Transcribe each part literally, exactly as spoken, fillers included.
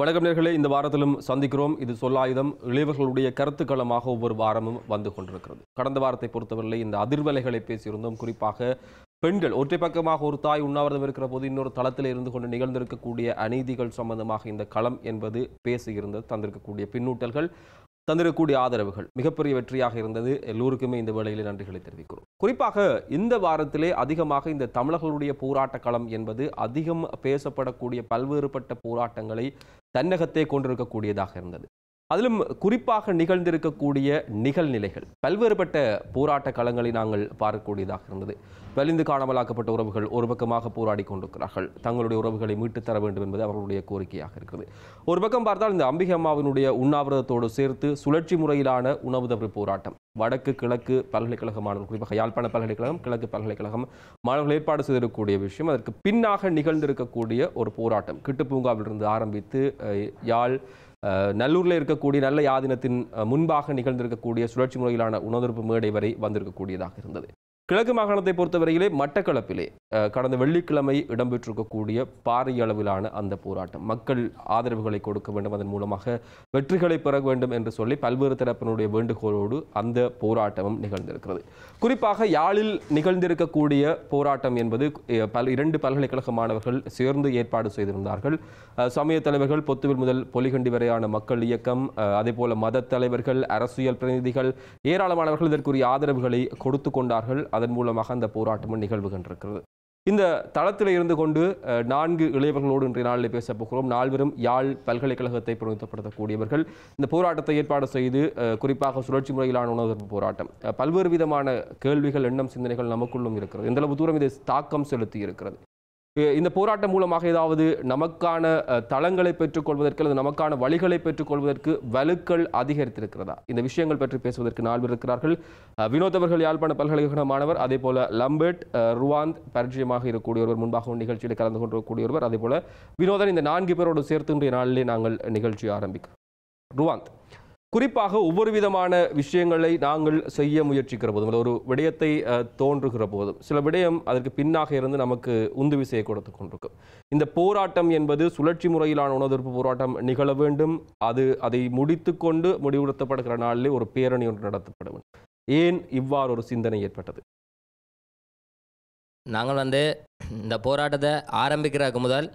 வணக்கம் நேயர்களே, இந்த வாரத்திலும் சந்திக்கிறோம். இது சொல்லாயுதம். இளையவர்களுடைய கருத்துக்களமாக ஒவ்வொரு வாரமும் வந்து கொண்டிருக்கிறது. கடந்த வாரத்தை பொறுத்தவரை இந்த அதிர்வலைகளை பேசியிருந்தோம். குறிப்பாக பெண்கள் ஒற்றை பக்கமாக ஒரு தாய் உண்ணாவிரதம் இருக்கிற போது இன்னொரு தளத்தில் இருந்து கொண்டு நிகழ்ந்திருக்கக்கூடிய அநீதிகள் சம்பந்தமாக இந்த களம் என்பது பேசியிருந்தது. தந்திருக்கக்கூடிய பின்னூட்டல்கள், தந்திருக்கக்கூடிய ஆதரவுகள் மிகப்பெரிய வெற்றியாக இருந்தது. எல்லோருக்குமே இந்த வேளையில் நன்றிகளை தெரிவிக்கிறோம். குறிப்பாக இந்த வாரத்திலே அதிகமாக இந்த தமிழர்களுடைய போராட்ட களம் என்பது அதிகம் பேசப்படக்கூடிய பல்வேறுபட்ட போராட்டங்களை தன்னகத்தே கொண்டிருக்கக்கூடியதாக இருந்தது. அதிலும் குறிப்பாக நிகழ்ந்திருக்கக்கூடிய நிகழ்நிலைகள், பல்வேறுபட்ட போராட்ட களங்களை நாங்கள் பார்க்கக்கூடியதாக இருந்தது. வலிந்து காணாமலாக்கப்பட்ட உறவுகள் ஒரு பக்கமாக போராடி கொண்டிருக்கிறார்கள். தங்களுடைய உறவுகளை மீட்டுத் தர வேண்டும் என்பது அவர்களுடைய கோரிக்கையாக இருக்கிறது. ஒரு பக்கம் பார்த்தால் இந்த அம்பிகை அம்மாவினுடைய உண்ணாவிரதத்தோடு சேர்த்து சுழற்சி முறையிலான உணவு தவிர போராட்டம் வடக்கு கிழக்கு பல்கலைக்கழக மாணவர்கள், குறிப்பாக யாழ்ப்பாண பல்கலைக்கழகம், கிழக்கு பல்கலைக்கழகம் மாணவர்கள் ஏற்பாடு செய்திருக்கக்கூடிய விஷயம், அதற்கு பின்னாக நிகழ்ந்திருக்கக்கூடிய ஒரு போராட்டம் கிட்டுப்பூங்காவிலிருந்து ஆரம்பித்து யாழ் நல்லூரில் இருக்கக்கூடிய நல்ல யாதினத்தின் முன்பாக நிகழ்ந்திருக்கக்கூடிய சுழற்சி முறையிலான உணர்வு மேடை வரை வந்திருக்கக்கூடியதாக இருந்தது. கிழக்கு மாகாணத்தை பொறுத்தவரையிலே மட்டக்களப்பிலே கடந்த வெள்ளிக்கிழமை இடம்பெற்றிருக்கக்கூடிய பாரிய அளவிலான அந்த போராட்டம், மக்கள் ஆதரவுகளை கொடுக்க வேண்டும், அதன் மூலமாக வெற்றிகளை பெற வேண்டும் என்று சொல்லி பல்வேறு தரப்பினுடைய வேண்டுகோளோடு அந்த போராட்டமும் நிகழ்ந்திருக்கிறது. குறிப்பாக யாழில் நிகழ்ந்திருக்கக்கூடிய போராட்டம் என்பது பல் இரண்டு பல்கலைக்கழக மாணவர்கள் சேர்ந்து ஏற்பாடு செய்திருந்தார்கள். சமய தலைவர்கள், பொத்துவில் முதல் பொலிகண்டி வரையான மக்கள் இயக்கம், அதே போல மத தலைவர்கள், அரசியல் பிரதிநிதிகள், ஏராளமானவர்கள் இதற்குரிய ஆதரவுகளை கொடுத்து கொண்டார்கள். அதன் மூலமாக அந்த போராட்டமும் நிகழ்வுகின்றிருக்கிறது. இந்த தளத்தில் இருந்து கொண்டு நான்கு இளையவர்களோடு இன்றைய நாளில் பேசப் போகிறோம். நால்வரும் யாழ் பல்கலைக்கழகத்தை பிரதிநிதிப்படுத்தக்கூடியவர்கள். இந்த போராட்டத்தை ஏற்பாடு செய்து குறிப்பாக சுழற்சி முறையிலான உணவு போராட்டம் பல்வேறு விதமான கேள்விகள், எண்ணம், சிந்தனைகள் நமக்குள்ளும் இருக்கிறது. எந்தளவு தூரம் இதை தாக்கம் செலுத்தி இருக்கிறது, இந்த போராட்டம் மூலமாக ஏதாவது நமக்கான தளங்களை பெற்றுக்கொள்வதற்கு அல்லது நமக்கான வழிகளை பெற்றுக்கொள்வதற்கு வலுக்கள் அதிகரித்திருக்கிறதா, இந்த விஷயங்கள் பற்றி பேசுவதற்கு நால்வர் இருக்கிறார்கள். வினோத் அவர்கள் யாழ்ப்பாண பல்கலைக்கழக மாணவர், அதே போல லம்பெட் ருவாந்த் பரிச்சயமாக இருக்கக்கூடியவர், முன்பாகவும் நிகழ்ச்சியில் கலந்து கொண்டிருக்கக்கூடியவர். அதே போல வினோதன் இந்த நான்கு பேரோடு சேர்த்து இன்றைய நாளிலே நாங்கள் நிகழ்ச்சி ஆரம்பிக்கிறோம். ருவாந்த், குறிப்பாக ஒவ்வொரு விதமான விஷயங்களை நாங்கள் செய்ய முயற்சிக்கிற போதும், ஒரு விடயத்தை தோன்றுகிற போதும் சில விடயம் அதற்கு பின்னாக இருந்து நமக்கு உந்துவிசையை கொடுத்து கொண்டிருக்கும். இந்த போராட்டம் என்பது சுழற்சி முறையிலான உணவெதிர்ப்பு போராட்டம் நிகழ வேண்டும், அது அதை முடித்து கொண்டு முடிவுறுத்தப்படுகிற நாளிலே ஒரு பேரணி ஒன்று நடத்தப்படும். ஏன் இவ்வாறு ஒரு சிந்தனை ஏற்பட்டது? நாங்கள் வந்து இந்த போராட்டத்தை ஆரம்பிக்கிறதுக்கு முதல்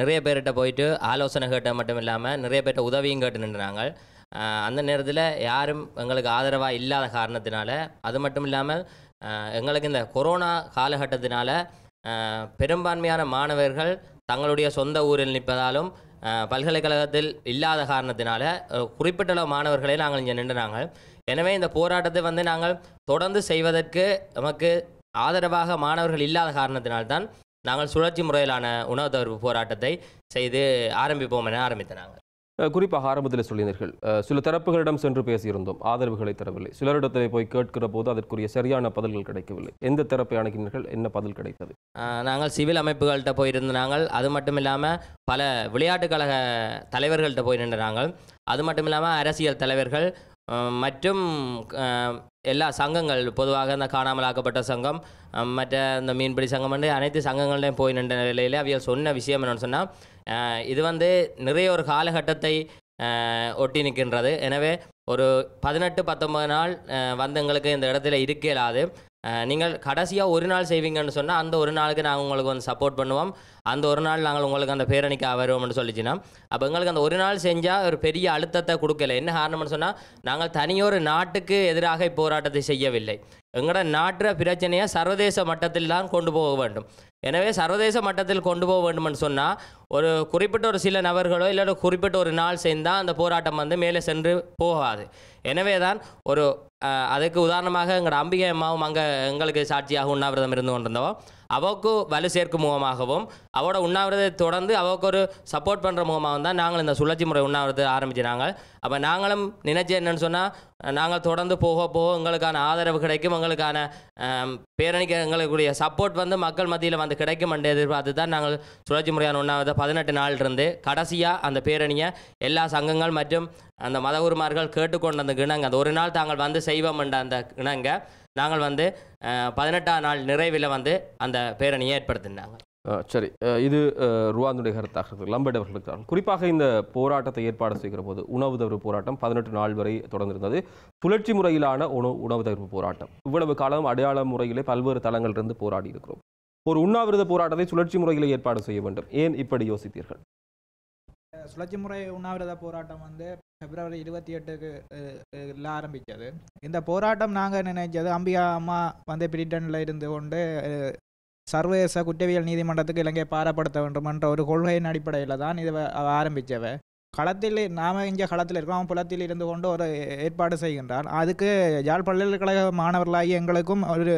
நிறைய பேர்கிட்ட போயிட்டு ஆலோசனை கேட்ட மட்டும் இல்லாமல் நிறைய பேர்கிட்ட உதவியும் கேட்டு நின்றுனாங்க. அந்த நேரத்தில் யாரும் எங்களுக்கு ஆதரவாக இல்லாத காரணத்தினால, அது மட்டும் இல்லாமல் எங்களுக்கு இந்த கொரோனா காலகட்டத்தினால பெரும்பான்மையான மாணவர்கள் தங்களுடைய சொந்த ஊரில் நிற்பதாலும் பல்கலைக்கழகத்தில் இல்லாத காரணத்தினால குறிப்பிட்ட மாணவர்களே நாங்கள் இங்கே நின்றுனாங்க. எனவே இந்த போராட்டத்தை வந்து நாங்கள் தொடர்ந்து செய்வதற்கு நமக்கு ஆதரவாக மாணவர்கள் இல்லாத காரணத்தினால்தான் நாங்கள் சுழற்சி முறையிலான உணவு தவிர்ப்பு போராட்டத்தை செய்து ஆரம்பிப்போம் என ஆரம்பித்தனாங்க. குறிப்பாக ஆரம்பத்தில் சொல்லினீர்கள், சில தரப்புகளிடம் சென்று பேசியிருந்தோம், ஆதரவுகளை தரவில்லை. சிலரிடத்தை போய் கேட்கிற போது அதற்குரிய சரியான பதில்கள் கிடைக்கவில்லை. எந்த தரப்பை அணுகினீர்கள்? என்ன பதில் கிடைத்தது? நாங்கள் சிவில் அமைப்புகள்கிட்ட போயிருந்த நாங்கள், அது மட்டும் இல்லாமல் பல விளையாட்டுக் கழக தலைவர்கள்ட்ட போயிருந்த நாங்கள், அது மட்டும் இல்லாமல் அரசியல் தலைவர்கள் மற்றும் எல்லா சங்கங்கள், பொதுவாக இந்த காணாமலாக்கப்பட்ட சங்கம், மற்ற இந்த மீன்பிடி சங்கம் என்று அனைத்து சங்கங்கள்லையும் போய் நின்ற நிலையில் அவைகள் சொன்ன விஷயம் என்னென்னு சொன்னால், இது வந்து நிறைய ஒரு காலகட்டத்தை ஒட்டி நிற்கின்றது. எனவே ஒரு பதினெட்டு பத்தொம்பது நாள் வந்து எங்களுக்கு இந்த இடத்துல இருக்க இயலாது. நீங்கள் கடைசியாக ஒரு நாள் செய்வீங்கன்னு சொன்னால் அந்த ஒரு நாளுக்கு நாங்கள் உங்களுக்கு வந்து சப்போர்ட் பண்ணுவோம், அந்த ஒரு நாள் நாங்கள் உங்களுக்கு அந்த பேரணிக்காக வருவோம்னு சொல்லிச்சுன்னா, அப்போ எங்களுக்கு அந்த ஒரு நாள் செஞ்சால் ஒரு பெரிய அழுத்தத்தை கொடுக்கல. என்ன காரணம்னு சொன்னால், நாங்கள் தனியொரு நாட்டுக்கு எதிராக போராட்டத்தை செய்யவில்லை. எங்களோட நாட்டு பிரச்சனையை சர்வதேச மட்டத்தில் தான் கொண்டு போக வேண்டும். எனவே சர்வதேச மட்டத்தில் கொண்டு போக வேண்டும்னு சொன்னால், ஒரு குறிப்பிட்ட ஒரு சில நபர்களோ இல்லை குறிப்பிட்ட ஒரு நாள் சேர்ந்தால் அந்த போராட்டம் வந்து மேலே சென்று போகாது. எனவே தான் ஒரு அதுக்கு உதாரணமாக எங்களோட அம்பிகை அம்மாவும் அங்கே எங்களுக்கு சாட்சியாக உண்ணாவிரதம் இருந்து கொண்டிருந்தவோ, அவக்கு வலு சேர்க்கும் முகமாகவும் அவரோட உண்ணாவிரதத்தை தொடர்ந்து அவருக்கு ஒரு சப்போர்ட் பண்ணுற முகமாகவும் தான் நாங்கள் இந்த சுழற்சி முறை உண்ணாவிரதத்தை ஆரம்பிச்சினாங்க. அப்போ நாங்களும் நினைச்ச என்னன்னு சொன்னால், நாங்கள் தொடர்ந்து போக போக எங்களுக்கான ஆதரவு கிடைக்கும், எங்களுக்கான பேரணிக்கு எங்களுக்குரிய சப்போர்ட் வந்து மக்கள் மத்தியில் வந்து கிடைக்கும் என்ற எதிர்பார்த்து தான் நாங்கள் சுழற்சி முறையான உண்ணாவிரதம் பதினெட்டு நாள் இருந்து கடைசியாக அந்த பேரணியை எல்லா சங்கங்கள் மற்றும் அந்த மதகுருமார்கள் கேட்டுக்கொண்ட அந்த கிணங்க, அந்த ஒரு நாள் தாங்கள் வந்து செய்வோம் என்ற அந்த கிணங்க நாங்கள் வந்து பதினெட்டாம் நாள் நிறைவில் வந்து அந்த பேரணியை ஏற்படுத்தினாங்க. சரி இது ருவாண்டுடைய கருத்தாகிறது. லம்படவர்களுக்கான குறிப்பாக இந்த போராட்டத்தை ஏற்பாடு செய்கிற போது உணவு தவிர்ப்பு போராட்டம் பதினெட்டு நாள் வரை தொடர்ந்திருந்தது. சுழற்சி முறையிலான உணவு உணவு தவிர்ப்பு போராட்டம் இவ்வளவு காலம் அடையாள முறையிலே பல்வேறு தளங்களிலிருந்து போராடி இருக்கிறோம். ஒரு உண்ணாவிரத போராட்டத்தை சுழற்சி முறையிலே ஏற்பாடு செய்ய வேண்டும், ஏன் இப்படி யோசித்தீர்கள்? சுழற்சி முறை உண்ணாவிரத போராட்டம் வந்து பிப்ரவரி இருபத்தி எட்டுக்குல ஆரம்பித்தது. இந்த போராட்டம் நாங்கள் நினைச்சது அம்பிகா அம்மா வந்து பிரிட்டனில் இருந்து கொண்டு சர்வதேச குற்றவியல் நீதிமன்றத்துக்கு இலங்கையை பாரப்படுத்த வேண்டும் என்ற ஒரு கொள்கையின் அடிப்படையில் தான் இது ஆரம்பித்தவை. களத்தில் நாம் இங்கே களத்தில் இருக்கிறோம், புலத்தில் இருந்து கொண்டு ஒரு ஏற்பாடு செய்கின்றார். அதுக்கு யாழ் பல்கலைக்கழக மாணவர்களாகி எங்களுக்கும் ஒரு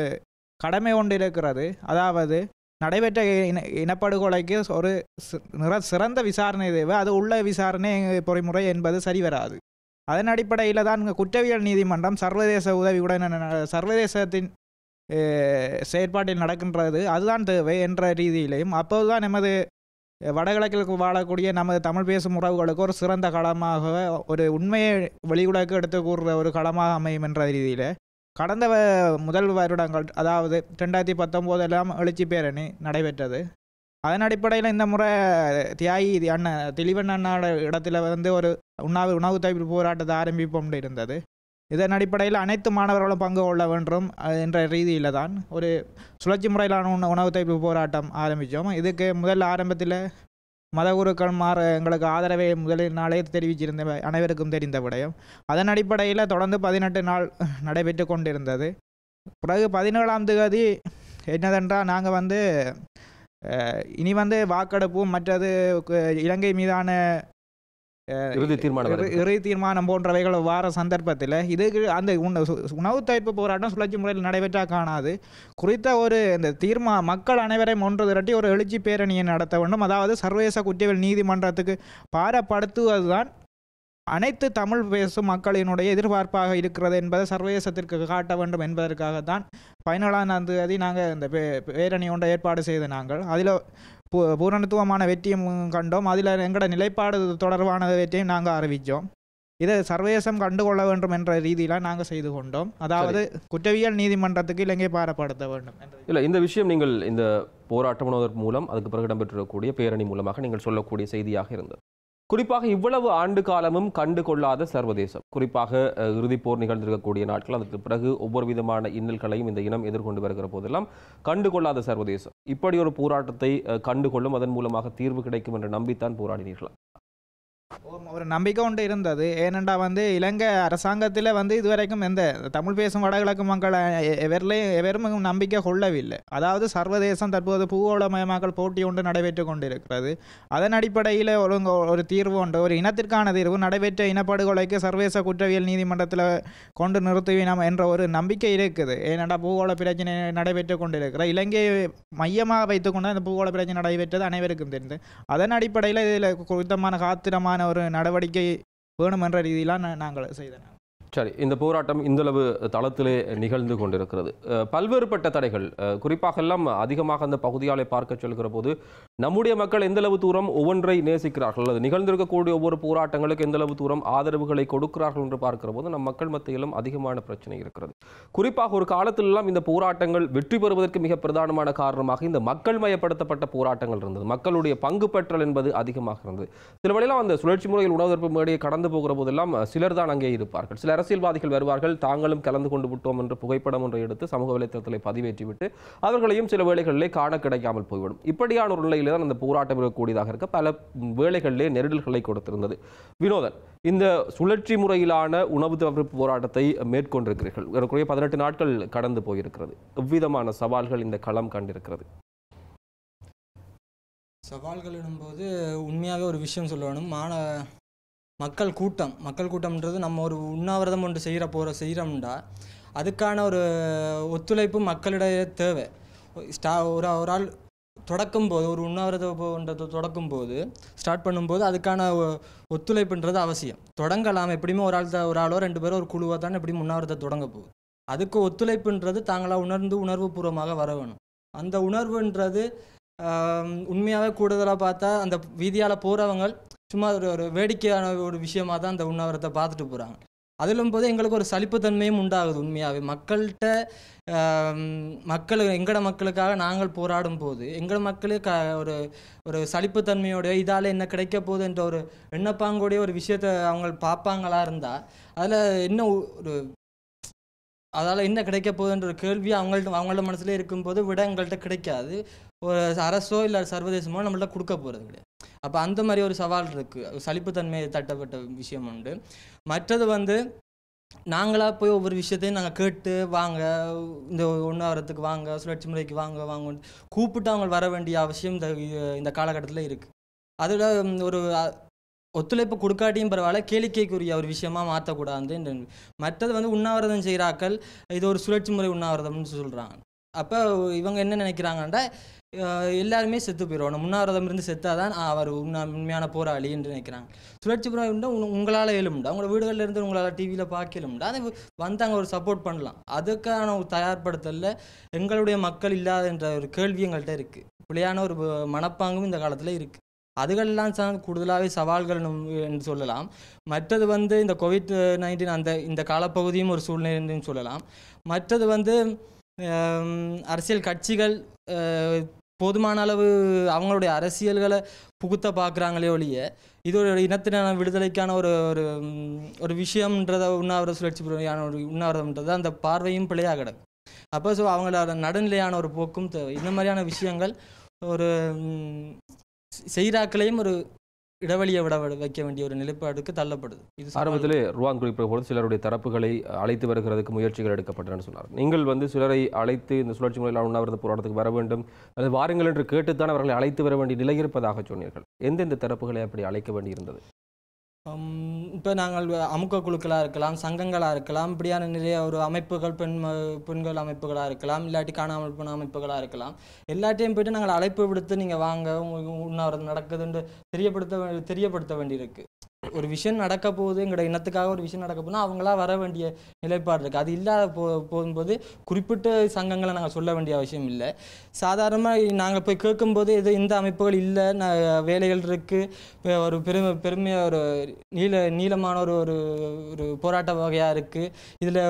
கடமை ஒன்று இருக்கிறது. அதாவது நடைபெற்ற இன இனப்படுகொலைக்கு ஒரு சிறந்த விசாரணை தேவை. அது உள்ள விசாரணை பொறிமுறை என்பது சரிவராது. அதன் அடிப்படையில் தான் குற்றவியல் நீதிமன்றம் சர்வதேச உதவியுடன் சர்வதேசத்தின் செயற்பாட்டில் நடக்கின்றது, அதுதான் தேவை என்ற ரீதியிலையும் அப்போது தான் நமது வடகிழக்கில் வாழக்கூடிய நமது தமிழ் பேசும் உறவுகளுக்கு ஒரு சிறந்த களமாக ஒரு உண்மையை வெளியுலகு எடுத்து கூறுற ஒரு களமாக அமையும் என்ற ரீதியில் கடந்த முதல் வருடங்கள் அதாவது ரெண்டாயிரத்தி பத்தொம்போதெல்லாம் எழுச்சி பேரணி நடைபெற்றது. அதன் அடிப்படையில் இந்த முறை தியாகி அண்ணன் திலீபன் அண்ணாவோட இடத்துல வந்து ஒரு உண்ணாவி உணவு தவிர்ப்பு போராட்டத்தை ஆரம்பிப்போம் இருந்தது. இதன் அடிப்படையில் அனைத்து மாணவர்களும் பங்கு கொள்ள வேண்டும் என்ற ரீதியில் தான் ஒரு சுழற்சி முறையிலான உண உணவு தவிர்ப்பு போராட்டம் ஆரம்பித்தோம். இதுக்கு முதல் ஆரம்பத்தில் மதகுருக்கள்மார் எங்களுக்கு ஆதரவை முதலில் நாளே தெரிவிச்சிருந்த அனைவருக்கும் தெரிந்த விடயம். அதன் அடிப்படையில் தொடர்ந்து பதினெட்டு நாள் நடைபெற்று கொண்டிருந்தது. பிறகு பதினேழாம் தேதி என்னதென்றால் நாங்கள் வந்து இனி வந்து வாக்கெடுப்பும் மற்றது இலங்கை மீதான இறுதி தீர்மானம் இறுதி தீர்மானம் போன்றவைகள் வார சந்தர்ப்பத்தில் இதுக்கு அந்த உண உணவு தவிர்ப்பு போராட்டம் சுழற்சி முறையில் நடைபெற்றால் காணாது குறித்த ஒரு இந்த தீர்மா மக்கள் அனைவரையும் ஒன்று திரட்டி ஒரு எழுச்சி பேரணியை நடத்த வேண்டும். அதாவது சர்வதேச குற்றவியல் நீதிமன்றத்துக்கு பாரப்படுத்துவதுதான் அனைத்து தமிழ் பேசும் மக்களினுடைய எதிர்பார்ப்பாக இருக்கிறது என்பதை சர்வதேசத்திற்கு காட்ட வேண்டும் என்பதற்காகத்தான் பதினேழாம் தேதி நாங்கள் இந்த பே பேரணி ஒன்றை ஏற்பாடு செய்த நாங்கள் அதில் பூ பூரணத்துவமான வெற்றியும் கண்டோம். அதில் எங்களோட நிலைப்பாடு தொடர்பான வெற்றியும் நாங்கள் அறிவித்தோம். இதை சர்வதேசம் கண்டுகொள்ள வேண்டும் என்ற ரீதியில் நாங்கள் செய்து கொண்டோம். அதாவது குற்றவியல் நீதிமன்றத்துக்கு இலங்கை பாரப்படுத்த வேண்டும். இல்லை, இந்த விஷயம் நீங்கள் இந்த போராட்டம் உணர்வதற்கு மூலம் அதுக்கு பிறகு இடம்பெற்றிருக்கக்கூடிய பேரணி மூலமாக நீங்கள் சொல்லக்கூடிய செய்தியாக இருந்தது. குறிப்பாக இவ்வளவு ஆண்டு காலமும் கண்டு கொள்ளாத சர்வதேசம், குறிப்பாக இறுதிப்போர் நிகழ்ந்திருக்கக்கூடிய நாட்கள், அதற்கு பிறகு ஒவ்வொரு விதமான இன்னல்களையும் இந்த இனம் எதிர்கொண்டு வருகிற போதெல்லாம் கண்டு கொள்ளாத சர்வதேசம் இப்படி ஒரு போராட்டத்தை கண்டுகொள்ளும், அதன் மூலமாக தீர்வு கிடைக்கும் என்று நம்பித்தான் போராடினீர்களா? ஒரு நம்பிக்கை ஒன்று இருந்தது. ஏனென்றா வந்து இலங்கை அரசாங்கத்தில் வந்து இதுவரைக்கும் எந்த தமிழ் பேசும் வடகிழக்கு மக்களை எவரிலையும் எவரும் நம்பிக்கை கொள்ளவில்லை. அதாவது சர்வதேசம் தற்போது பூகோளமயமாக்கல் போட்டி ஒன்று நடைபெற்று கொண்டிருக்கிறது. அதன் அடிப்படையில் ஒரு ஒரு தீர்வு ஒன்று ஒரு இனத்திற்கான தீர்வு நடைபெற்ற இனப்படுகொலைக்கு சர்வதேச குற்றவியல் நீதிமன்றத்தில் கொண்டு நிறுத்துவினோம் என்ற ஒரு நம்பிக்கை இருக்குது. ஏனென்றா பூகோள பிரச்சனை நடைபெற்று கொண்டிருக்கிற இலங்கையை மையமாக வைத்துக்கொண்டு அந்த பூகோள பிரச்சனை நடைபெற்றது அனைவருக்கும் தெரிந்து அதன் அடிப்படையில் இதில் குறித்தமான காத்திரமான ஒரு நடவடிக்கை வேணும் என்ற ரீதியிலான நாங்கள் செய்தன. சரி, இந்த போராட்டம் இந்தளவு தளத்திலே நிகழ்ந்து கொண்டிருக்கிறது. பல்வேறுபட்ட தடைகள் குறிப்பாக எல்லாம் அதிகமாக அந்த பகுதியாலே பார்க்க சொல்கிற போது நம்முடைய மக்கள் எந்தளவு தூரம் ஒவ்வொன்றை நேசிக்கிறார்கள், அது நிகழ்ந்திருக்கக்கூடிய ஒவ்வொரு போராட்டங்களுக்கு எந்தளவு தூரம் ஆதரவுகளை கொடுக்கிறார்கள் என்று பார்க்கிற போது நம் மக்கள் மத்தியிலும் அதிகமான பிரச்சனை இருக்கிறது. குறிப்பாக ஒரு காலத்திலெல்லாம் இந்த போராட்டங்கள் வெற்றி பெறுவதற்கு மிக பிரதானமான காரணமாக இந்த மக்கள் மயப்படுத்தப்பட்ட போராட்டங்கள் இருந்தது. மக்களுடைய பங்கு பெற்றல் என்பது அதிகமாக இருந்தது. சில வழியெல்லாம் அந்த சுழற்சி முறையில் உணவுதற்பு மேடையை கடந்து போகிற போதெல்லாம் சிலர் தான் அங்கே இருப்பார்கள். சில அரசியல்வாதிகள் வருவார்கள், தாங்களும் கலந்து கொண்டு விட்டோம் என்று புகைப்படம் ஒன்றை எடுத்து சமூக வலைத்தளத்தில் பதிவேற்றிவிட்டு அவர்களையும் சில வேளைகளிலே காண கிடைக்காமல் போய்விடும். இப்படியான ஒரு நிலையிலே தான் அந்த போராட்டம் இருக்கக்கூடியதாக இருக்க பல வேளைகளிலே நெருடல்களை கொடுத்திருந்தது. வினோதன், இந்த சுழற்சி முறையிலான உணவு தவிர்ப்பு போராட்டத்தை மேற்கொண்டிருக்கிறீர்கள். ஏறக்குறைய பதினெட்டு நாட்கள் கடந்து போயிருக்கிறது. எவ்விதமான சவால்கள் இந்த களம் கண்டிருக்கிறது? சவால்கள் எனும்போது உண்மையாக ஒரு விஷயம் சொல்லணும். மாணவ மக்கள் கூட்டம் மக்கள் கூட்டம்ன்றது நம்ம ஒரு உண்ணாவிரதம் ஒன்று செய்கிற போகிற செய்கிறோம்டா அதுக்கான ஒரு ஒத்துழைப்பு மக்களிடையே தேவை. ஸ்டா ஒரு ஒரு ஆள் தொடக்கும் போது ஒரு உண்ணாவிரதன்றது தொடக்கும் போது ஸ்டார்ட் பண்ணும்போது அதுக்கான ஒத்துழைப்புன்றது அவசியம். தொடங்கலாம் எப்படியுமே ஒரு ஆள் ஒரு ஆளோ ரெண்டு பேரோ ஒரு குழுவாக தானே எப்படியும் உண்ணாவிரதம் தொடங்க போகுது. அதுக்கு ஒத்துழைப்புன்றது தாங்களாக உணர்ந்து உணர்வு பூர்வமாக வர வேணும். அந்த உணர்வுன்றது உண்மையாகவே கூடுதலாக பார்த்தா அந்த வீதியால் போகிறவங்க சும்மா ஒரு ஒரு வேடிக்கையான ஒரு விஷயமாக தான் அந்த உண்ணாவிரத்தை பார்த்துட்டு போகிறாங்க. அதிலும்போது எங்களுக்கு ஒரு சலிப்புத்தன்மையும் உண்டாகுது. உண்மையாகவே மக்கள்கிட்ட மக்கள் எங்களோட மக்களுக்காக நாங்கள் போராடும் போது எங்களோட மக்களுக்கு ஒரு ஒரு சலிப்புத்தன்மையோடைய இதால் என்ன கிடைக்க போகுது என்ற ஒரு எண்ணப்பாங்கோடைய ஒரு விஷயத்தை அவங்க பார்ப்பாங்களா இருந்தால் அதில் என்ன ஒரு அதால் என்ன கிடைக்க போகுதுன்ற ஒரு கேள்வி அவங்கள்ட்ட அவங்களோட மனசுலேயே இருக்கும்போது விட எங்கள்கிட்ட கிடைக்காது. ஒரு அரசோ இல்லை சர்வதேசமோ நம்மள்ட்ட கொடுக்க போகிறது கிடையாது. அப்போ அந்த மாதிரி ஒரு சவால் இருக்குது, சலிப்புத்தன்மையை தட்டப்பட்ட விஷயம் உண்டு. மற்றது வந்து நாங்களாக போய் ஒவ்வொரு விஷயத்தையும் நாங்கள் கேட்டு வாங்க, இந்த உண்ணாவிரத்துக்கு வாங்க, சுழற்சி முறைக்கு வாங்க வாங்கன்னு கூப்பிட்டு அவங்க வர வேண்டிய அவசியம் இந்த இந்த காலகட்டத்தில் இருக்குது. அதோட ஒரு ஒத்துழைப்பு கொடுக்காட்டியும் பரவாயில்ல, கேளிக்கைக்குரிய ஒரு விஷயமாக மாற்றக்கூடாது. மற்றது வந்து உண்ணாவிரதம் செய்கிறாக்கள் இது ஒரு சுழற்சி முறை உண்ணாவிரதம்னு சொல்கிறாங்க. அப்போ இவங்க என்ன நினைக்கிறாங்கன்னா எல்லாருமே செத்து போயிடுவாங்க, உண்ணாவிரதம் இருந்து செத்தாதான் அவர் உண்ணா உண்மையான போராளி என்று நினைக்கிறாங்க. சுழற்சி முறை உண்டா உங்களால் எழுமுண்டா, உங்களோட வீடுகளில் இருந்து உங்களால் டிவியில் பார்க்க எழுமுண்டா, அதை வந்தாங்க ஒரு சப்போர்ட் பண்ணலாம். அதுக்கான தயார்படுத்தல எங்களுடைய மக்கள் இல்லாதன்ற ஒரு கேள்வி எங்கள்கிட்ட இருக்குது. பிள்ளையான ஒரு மனப்பாங்கும் இந்த காலத்தில் இருக்குது. அதுகளெல்லாம் சார்ந்து கூடுதலாகவே சவால்கள் என்று சொல்லலாம். மற்றது வந்து இந்த கோவிட் நைன்டீன் அந்த இந்த காலப்பகுதியும் ஒரு சூழ்நிலைன்னு சொல்லலாம். மற்றது வந்து அரசியல் கட்சிகள் போதுமான அளவு அவங்களுடைய அரசியல்களை புகுத்த பார்க்குறாங்களே ஒழிய இது ஒரு இனத்தினான விடுதலைக்கான ஒரு ஒரு விஷயம்ன்றத உண்ணாவிர சுழற்சி முறையான ஒரு உண்ணாவிரதம்ன்றது அந்த பார்வையும் பிழையாக கிடக்கும். அப்போ ஸோ அவங்களோட நடுநிலையான ஒரு போக்கும் தேவை. இந்த மாதிரியான விஷயங்கள் ஒரு செய்கிறாக்களையும் ஒரு இடைவெளியை விட வைக்க வேண்டிய ஒரு நிலைப்பாடுக்கு தள்ளப்படுது. இது ஆரம்பத்திலே ருவான் குறிப்பிடும்போது சிலருடைய தரப்புகளை அழைத்து வருகிறதுக்கு முயற்சிகள் எடுக்கப்பட்டன சொன்னார். நீங்கள் வந்து சிலரை அழைத்து இந்த சுழற்சி முறையில் உண்ணாவிரத போராட்டத்துக்கு வர வேண்டும் அல்லது வாருங்கள் என்று கேட்டுத்தான் அவர்களை அழைத்து வர வேண்டிய நிலை இருப்பதாக சொன்னீர்கள். எந்தெந்த தரப்புகளை அப்படி அழைக்க வேண்டியிருந்தது? இப்போ நாங்கள் அமுக்க குழுக்களாக இருக்கலாம், சங்கங்களாக இருக்கலாம், இப்படியான நிறைய ஒரு அமைப்புகள் பெண் பெண்கள் அமைப்புகளாக இருக்கலாம், இல்லாட்டி காணாமல் போன அமைப்புகளாக இருக்கலாம். எல்லாத்தையும் போய்ட்டு நாங்கள் அழைப்பு விடுத்து நீங்கள் வாங்க உண்ணாவிரதம் நடக்குதுன்னு தெரியப்படுத்த தெரியப்படுத்த வேண்டியிருக்கு. ஒரு விஷயம் நடக்க போகுது, எங்களோட இனத்துக்காக ஒரு விஷயம் நடக்க போனால் அவங்களா வர வேண்டிய நிலைப்பாடு இருக்குது. அது இல்லாத போ போகும்போது குறிப்பிட்ட சங்கங்களை நாங்கள் சொல்ல வேண்டிய அவசியம் இல்லை. சாதாரணமாக நாங்கள் போய் கேட்கும்போது இது இந்த அமைப்புகள் இல்லை, நான் வேலைகள் இருக்குது, ஒரு பெருமை பெருமையாக ஒரு நீள நீளமான ஒரு ஒரு போராட்ட வகையாக இருக்குது, இதில்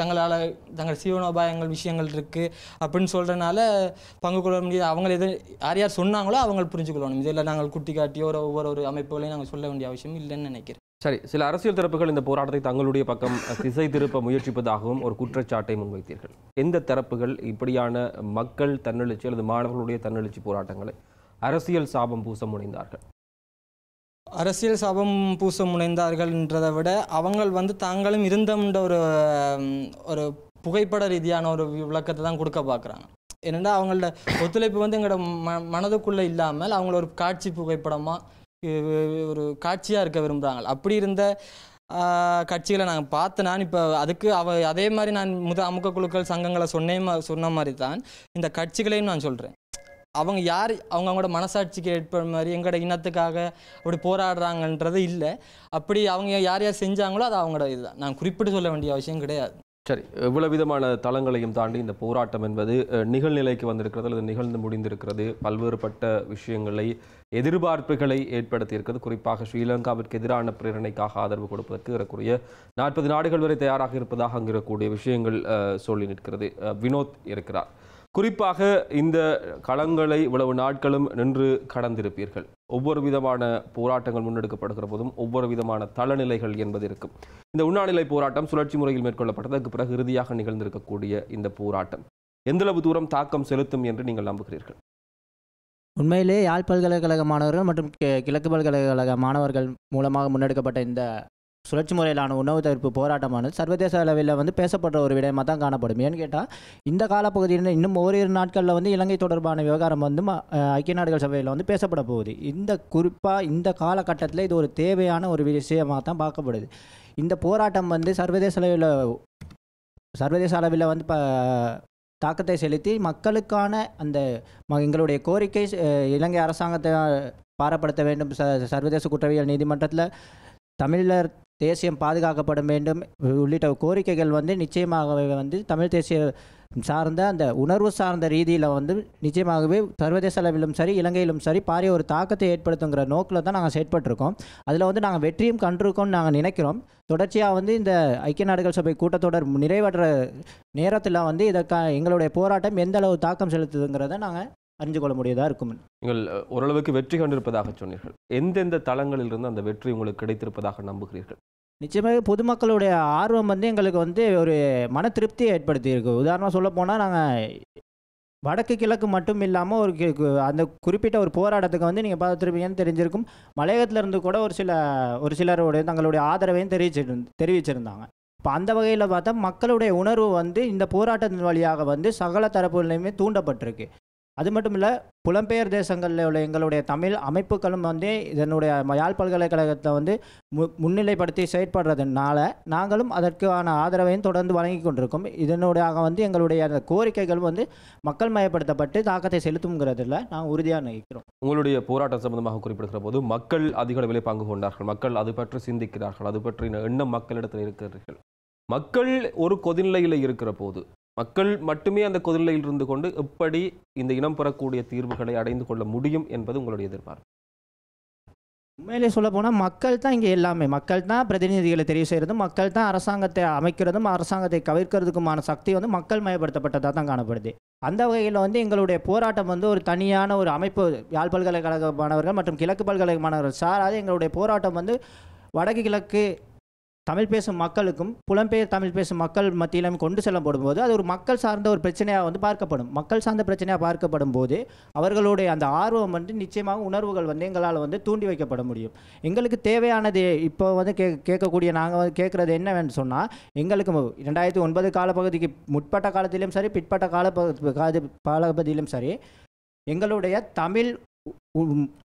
தங்களால் தங்கள் சீவனோபாயங்கள் விஷயங்கள் இருக்குது அப்படின்னு சொல்கிறனால பங்கு கொள்ள முடியாது. அவங்க எது யார் யார் சொன்னாங்களோ அவங்க புரிஞ்சுக்கொள்ளணும். இதில் நாங்கள் குட்டி காட்டியோ ஒரு ஒவ்வொரு ஒரு அமைப்புகளையும் நாங்கள் சொல்ல அவசியம் இல்லைன்னு நினைக்கிறேன். சரி, சில அரசியல் தரப்புகள் இந்த போராட்டத்தை தங்களுடைய பக்கம் திசை திருப்ப முயற்சிப்பதாகவும் ஒரு குற்றச்சாட்டை முன்வைத்தீர்கள். எந்த தரப்புகள் இப்படியான மக்கள் தன்னெழுச்சி அல்லது மாணவர்களுடைய தன்னெழுச்சி போராட்டங்களை அரசியல் சாபம் பூச முனைந்தார்கள்? அரசியல் சாபம் பூச முனைந்தார்கள்ன்றதை விட அவங்க வந்து தாங்களும் இருந்தம்ன்ற ஒரு ஒரு புகைப்பட ரீதியான ஒரு விளக்கத்தை தான் கொடுக்க பார்க்குறாங்க. என்னென்னா அவங்களோட ஒத்துழைப்பு வந்து எங்களோட ம மனதுக்குள்ளே இல்லாமல் அவங்கள ஒரு காட்சி புகைப்படமாக ஒரு காட்சியாக இருக்க விரும்புகிறாங்க. அப்படி இருந்த கட்சிகளை நாங்கள் பார்த்து நான் இப்போ அதுக்கு அவ அதே மாதிரி நான் முத அமுக குழுக்கள் சங்கங்களை சொன்னே சொன்ன மாதிரி தான் இந்த கட்சிகளையும் நான் சொல்கிறேன். அவங்க யார் அவங்க அவங்களோட மனசாட்சிக்கு ஏற்படுற மாதிரி எங்களோட இனத்துக்காக அப்படி போராடுறாங்கன்றது இல்லை. அப்படி அவங்க யார் யார் செஞ்சாங்களோ அது அவங்களோட இதுதான், நான் குறிப்பிட்டு சொல்ல வேண்டிய அவசியம் கிடையாது. சரி, இவ்வளவு விதமான தளங்களையும் தாண்டி இந்த போராட்டம் என்பது நிகழ்நிலைக்கு வந்திருக்கிறது அல்லது நிகழ்ந்து முடிந்திருக்கிறது. பல்வேறுபட்ட விஷயங்களை எதிர்பார்ப்புகளை ஏற்படுத்தியிருக்கிறது. குறிப்பாக ஸ்ரீலங்காவிற்கு எதிரான பிரேரணைக்காக ஆதரவு கொடுப்பதற்கு ஏறக்குரிய நாற்பது நாடுகள் வரை தயாராக இருப்பதாக அங்கிருக்கக்கூடிய விஷயங்கள் சொல்லி நிற்கிறது. வினோத் இருக்கிறார். குறிப்பாக இந்த களங்களை இவ்வளவு நாட்களும் நின்று கடந்திருப்பீர்கள். ஒவ்வொரு விதமான போராட்டங்கள் முன்னெடுக்கப்படுகிற போதும் ஒவ்வொரு விதமான தளநிலைகள் என்பது இருக்கும். இந்த உண்ணாநிலை போராட்டம் சுழற்சி முறையில் மேற்கொள்ளப்பட்டதற்கு பிறகு இறுதியாக நிகழ்ந்திருக்கக்கூடிய இந்த போராட்டம் எந்தளவு தூரம் தாக்கம் செலுத்தும் என்று நீங்கள் நம்புகிறீர்கள்? உண்மையிலே யாழ் பல்கலைக்கழக மாணவர்கள் மற்றும் கிழக்கு பல்கலைக்கழக மாணவர்கள் மூலமாக முன்னெடுக்கப்பட்ட இந்த சுழற்சி முறையிலான உணவு தவிர்ப்பு போராட்டமானது சர்வதேச அளவில் வந்து பேசப்படுற ஒரு விடயமாக தான் காணப்படும். ஏன்னு கேட்டால் இந்த காலப்பகுதியில் இன்னும் ஓரிரு நாட்களில் வந்து இலங்கை தொடர்பான விவகாரம் வந்து ஐக்கிய நாடுகள் சபையில் வந்து பேசப்பட போகுது. இந்த குறிப்பாக இந்த காலகட்டத்தில் இது ஒரு தேவையான ஒரு விஷயமாக தான் பார்க்கப்படுது. இந்த போராட்டம் வந்து சர்வதேச அளவில் சர்வதேச அளவில் வந்து ப தாக்கத்தை செலுத்தி மக்களுக்கான அந்த எங்களுடைய கோரிக்கை இலங்கை அரசாங்கத்தை பாரப்படுத்த வேண்டும். ச சர்வதேச குற்றவியல் நீதிமன்றத்தில் தமிழர் தேசியம் பாதுகாக்கப்பட வேண்டும் உள்ளிட்ட கோரிக்கைகள் வந்து நிச்சயமாகவே வந்து தமிழ் தேசிய சார்ந்த அந்த உணர்வு சார்ந்த ரீதியில் வந்து நிச்சயமாகவே சர்வதேச அளவிலும் சரி இலங்கையிலும் சரி பாரிய ஒரு தாக்கத்தை ஏற்படுத்துங்கிற நோக்கில் தான் நாங்கள் செயற்பட்டுருக்கோம். அதில் வந்து நாங்கள் வெற்றியும் கண்டிருக்கோம்னு நாங்கள் நினைக்கிறோம். தொடர்ச்சியாக வந்து இந்த ஐக்கிய நாடுகள் சபை கூட்டத்தொடர் நிறைவேற்ற நேரத்தில் வந்து இதற்கான எங்களுடைய போராட்டம் எந்த அளவு தாக்கம் செலுத்துதுங்கிறத நாங்கள் அறிஞ்சு கொள்ள முடியதாக இருக்கும். நீங்கள் ஓரளவுக்கு வெற்றி கண்டிருப்பதாக சொன்னீர்கள். எந்தெந்த தளங்களிலிருந்து அந்த வெற்றி உங்களுக்கு கிடைத்திருப்பதாக நம்புகிறீர்கள்? நிச்சயமாக பொதுமக்களுடைய ஆர்வம் வந்து எங்களுக்கு வந்து ஒரு மன திருப்தியை ஏற்படுத்தியிருக்கு. உதாரணமாக சொல்ல போனால் நாங்கள் வடக்கு கிழக்கு மட்டும் இல்லாமல் ஒரு அந்த குறிப்பிட்ட ஒரு போராட்டத்துக்கு வந்து நீங்கள் பார்த்துருப்பீங்கன்னு தெரிஞ்சிருக்கும், மலையகத்திலிருந்து கூட ஒரு சில ஒரு சிலருடைய தங்களுடைய ஆதரவையும் தெரிவிச்சிரு தெரிவிச்சிருந்தாங்க. இப்போ அந்த வகையில் பார்த்தா மக்களுடைய உணர்வு வந்து இந்த போராட்டத்தின் வழியாக வந்து சகல தரப்புலையுமே தூண்டப்பட்டிருக்கு. அது மட்டும் இல்லை, புலம்பெயர் தேசங்களில் உள்ள எங்களுடைய தமிழ் அமைப்புகளும் வந்து இதனுடைய யாழ் பல்கலைக்கழகத்தை வந்து மு முன்னிலைப்படுத்தி செயற்படுறதுனால நாங்களும் அதற்கான ஆதரவையும் தொடர்ந்து வழங்கி கொண்டிருக்கோம். இதனுடைய வந்து எங்களுடைய அந்த கோரிக்கைகள் வந்து மக்கள் மயப்படுத்தப்பட்டு தாக்கத்தை செலுத்துங்கிறதுல நாங்கள் உறுதியாக நினைக்கிறோம். உங்களுடைய போராட்டம் சம்பந்தமாக குறிப்பிடுகிற போது மக்கள் அதிக அளவில் பங்கு கொண்டார்கள், மக்கள் அது பற்றி சிந்திக்கிறார்கள், அது பற்றி எண்ணம் மக்களிடத்தில் இருக்கிறீர்கள். மக்கள் ஒரு கொதிநிலையில் இருக்கிற போது மக்கள் மட்டுமே அந்த கொதிலையில் இருந்து கொண்டு எப்படி இந்த இனம் பெறக்கூடிய தீர்வுகளை அடைந்து கொள்ள முடியும் என்பது உங்களுடைய எதிர்பார்ப்பு? உண்மையிலே சொல்ல போனால் மக்கள் தான் இங்கே எல்லாமே. மக்கள் தான் பிரதிநிதிகளை தெரிவு செய்கிறதும், மக்கள் தான் அரசாங்கத்தை அமைக்கிறதும், அரசாங்கத்தை கவிர்க்கிறதுக்குமான சக்தி வந்து மக்கள் மயப்படுத்தப்பட்டதாக தான் காணப்படுது. அந்த வகையில் வந்து எங்களுடைய போராட்டம் வந்து ஒரு தனியான ஒரு அமைப்பு, யாழ் பல்கலைக்கழக மாணவர்கள் மற்றும் கிழக்கு பல்கலைக்கழக மாணவர்கள் சாராது எங்களுடைய போராட்டம் வந்து வடக்கு கிழக்கு தமிழ் பேசும் மக்களுக்கும் புலம்பெயர் தமிழ் பேசும் மக்கள் மத்தியிலும் கொண்டு செல்லப்படும் போது அது ஒரு மக்கள் சார்ந்த ஒரு பிரச்சனையாக வந்து பார்க்கப்படும். மக்கள் சார்ந்த பிரச்சனையாக பார்க்கப்படும் போது அவர்களுடைய அந்த ஆர்வம் வந்து நிச்சயமாக உணர்வுகள் வந்து எங்களால் வந்து தூண்டி வைக்கப்பட முடியும். எங்களுக்கு தேவையானது இப்போ வந்து கே கேட்கக்கூடிய நாங்கள் வந்து கேட்குறது என்னவென்று சொன்னால், எங்களுக்கு ரெண்டாயிரத்தி ஒன்பது காலப்பகுதிக்கு முற்பட்ட காலத்திலும் சரி பிற்பட்ட காலப்பகு கால காலப்பகுதியிலும் சரி எங்களுடைய தமிழ்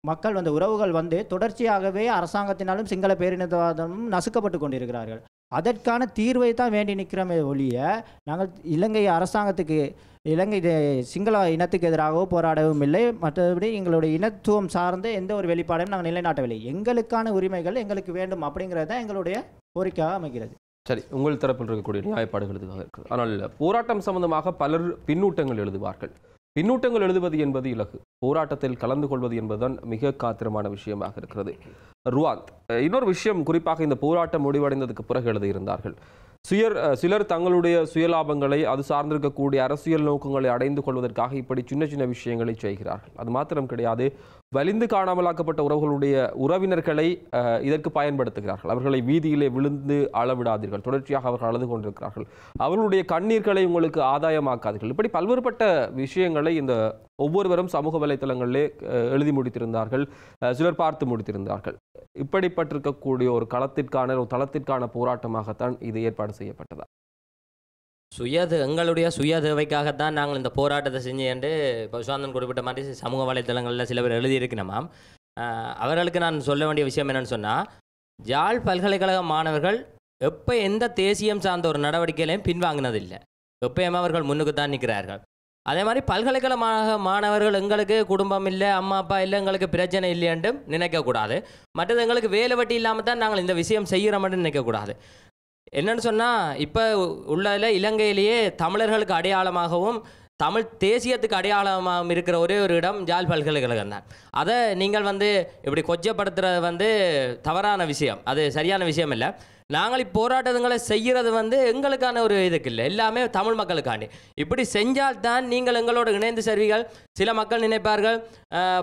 மக்கள் வந்த உறவுகள் வந்து தொடர்ச்சியாகவே அரசாங்கத்தினாலும் சிங்கள பேரினவாதமும் நசுக்கப்பட்டு கொண்டிருக்கிறார்கள். அதற்கான தீர்வை தான் வேண்டி நிற்கிறோமே ஒழிய நாங்கள் இலங்கை அரசாங்கத்துக்கு இலங்கை சிங்கள இனத்துக்கு எதிராகவோ போராடவும் இல்லை, மற்றபடி எங்களுடைய இனத்துவம் சார்ந்த எந்த ஒரு வெளிப்பாடையும் நாங்கள் நிலைநாட்டவில்லை. எங்களுக்கான உரிமைகள் எங்களுக்கு வேண்டும் அப்படிங்கிறது தான் எங்களுடைய கோரிக்கையாக அமைகிறது. சரி, உங்கள் தரப்பில் இருக்கக்கூடிய நியாயப்பாடுகள் இதுவாக இருக்குது. ஆனால் போராட்டம் சம்பந்தமாக பலர் பின்னூட்டங்கள் எழுதுவார்கள். பின்னூட்டங்கள் எழுதுவது என்பது இலகு, போராட்டத்தில் கலந்து கொள்வது என்பதுதான் மிக காத்திரமான விஷயமாக இருக்கிறது. ருவாந்த் இன்னொரு விஷயம் குறிப்பாக இந்த போராட்டம் முடிவடைந்ததுக்கு பிறகு எழுதியிருந்தார்கள். சுயர் சிலர் தங்களுடைய சுயலாபங்களை அது சார்ந்திருக்கக்கூடிய அரசியல் நோக்கங்களை அடைந்து கொள்வதற்காக இப்படி சின்ன சின்ன விஷயங்களை செய்கிறார்கள். அது மாத்திரம் கிடையாது, வலிந்து காணாமலாக்கப்பட்ட உறவுகளுடைய உறவினர்களை இதற்கு பயன்படுத்துகிறார்கள். அவர்களை வீதியிலே விழுந்து அளவிடாதீர்கள், தொடர்ச்சியாக அவர்கள் அழுது கொண்டிருக்கிறார்கள், அவர்களுடைய கண்ணீர்களை உங்களுக்கு ஆதாயமாக்காதீர்கள், இப்படி பல்வேறுபட்ட விஷயங்களை இந்த ஒவ்வொருவரும் சமூக வலைத்தளங்களிலே எழுதி முடித்திருந்தார்கள், சிலர் பார்த்து முடித்திருந்தார்கள். இப்படிப்பட்டிருக்கக்கூடிய ஒரு களத்திற்கான ஒரு தளத்திற்கான போராட்டமாகத்தான் இது ஏற்பாடு செய்யப்பட்டதா? சுயது எங்களுடைய சுய தேவைக்காகத்தான் நாங்கள் இந்த போராட்டத்தை செஞ்சு என்று பசுவாந்தன் குறிப்பிட்ட மாதிரி சமூக வலைத்தளங்களில் சில பேர் எழுதியிருக்கணுமாம். அவர்களுக்கு நான் சொல்ல வேண்டிய விஷயம் என்னென்னு சொன்னால், யாழ் பல்கலைக்கழக மாணவர்கள் எப்போ எந்த தேசியம் சார்ந்த ஒரு நடவடிக்கையிலையும் பின்வாங்கினதில்லை, எப்பயும் அவர்கள் முன்னுக்கு தான் நிற்கிறார்கள். அதே மாதிரி பல்கலைக்கழக மாணவர்கள் எங்களுக்கு குடும்பம் இல்லை, அம்மா அப்பா இல்லை, எங்களுக்கு பிரச்சனை இல்லைன்ட்டு நினைக்கக்கூடாது. மற்றது எங்களுக்கு வேலை வட்டி இல்லாமல் தான் நாங்கள் இந்த விஷயம் செய்கிறோம்னு நினைக்கக்கூடாது. என்னென்னு சொன்னால், இப்போ உள்ளதில் இலங்கையிலேயே தமிழர்களுக்கு அடையாளமாகவும் தமிழ் தேசியத்துக்கு அடையாளமாகவும் இருக்கிற ஒரே ஒரு இடம் யாழ் பல்கலைக்கழகம் தான். அதை நீங்கள் வந்து இப்படி கொச்சப்படுத்துறது வந்து தவறான விஷயம், அது சரியான விஷயம் இல்லை. நாங்கள் இப்போராட்டங்களை செய்கிறது வந்து எங்களுக்கான ஒரு இதுக்கு இல்லை, எல்லாமே தமிழ் மக்களுக்காண்டி. இப்படி செஞ்சால்தான் நீங்கள் எங்களோட இணைந்து செல்வீர்கள். சில மக்கள் நினைப்பார்கள்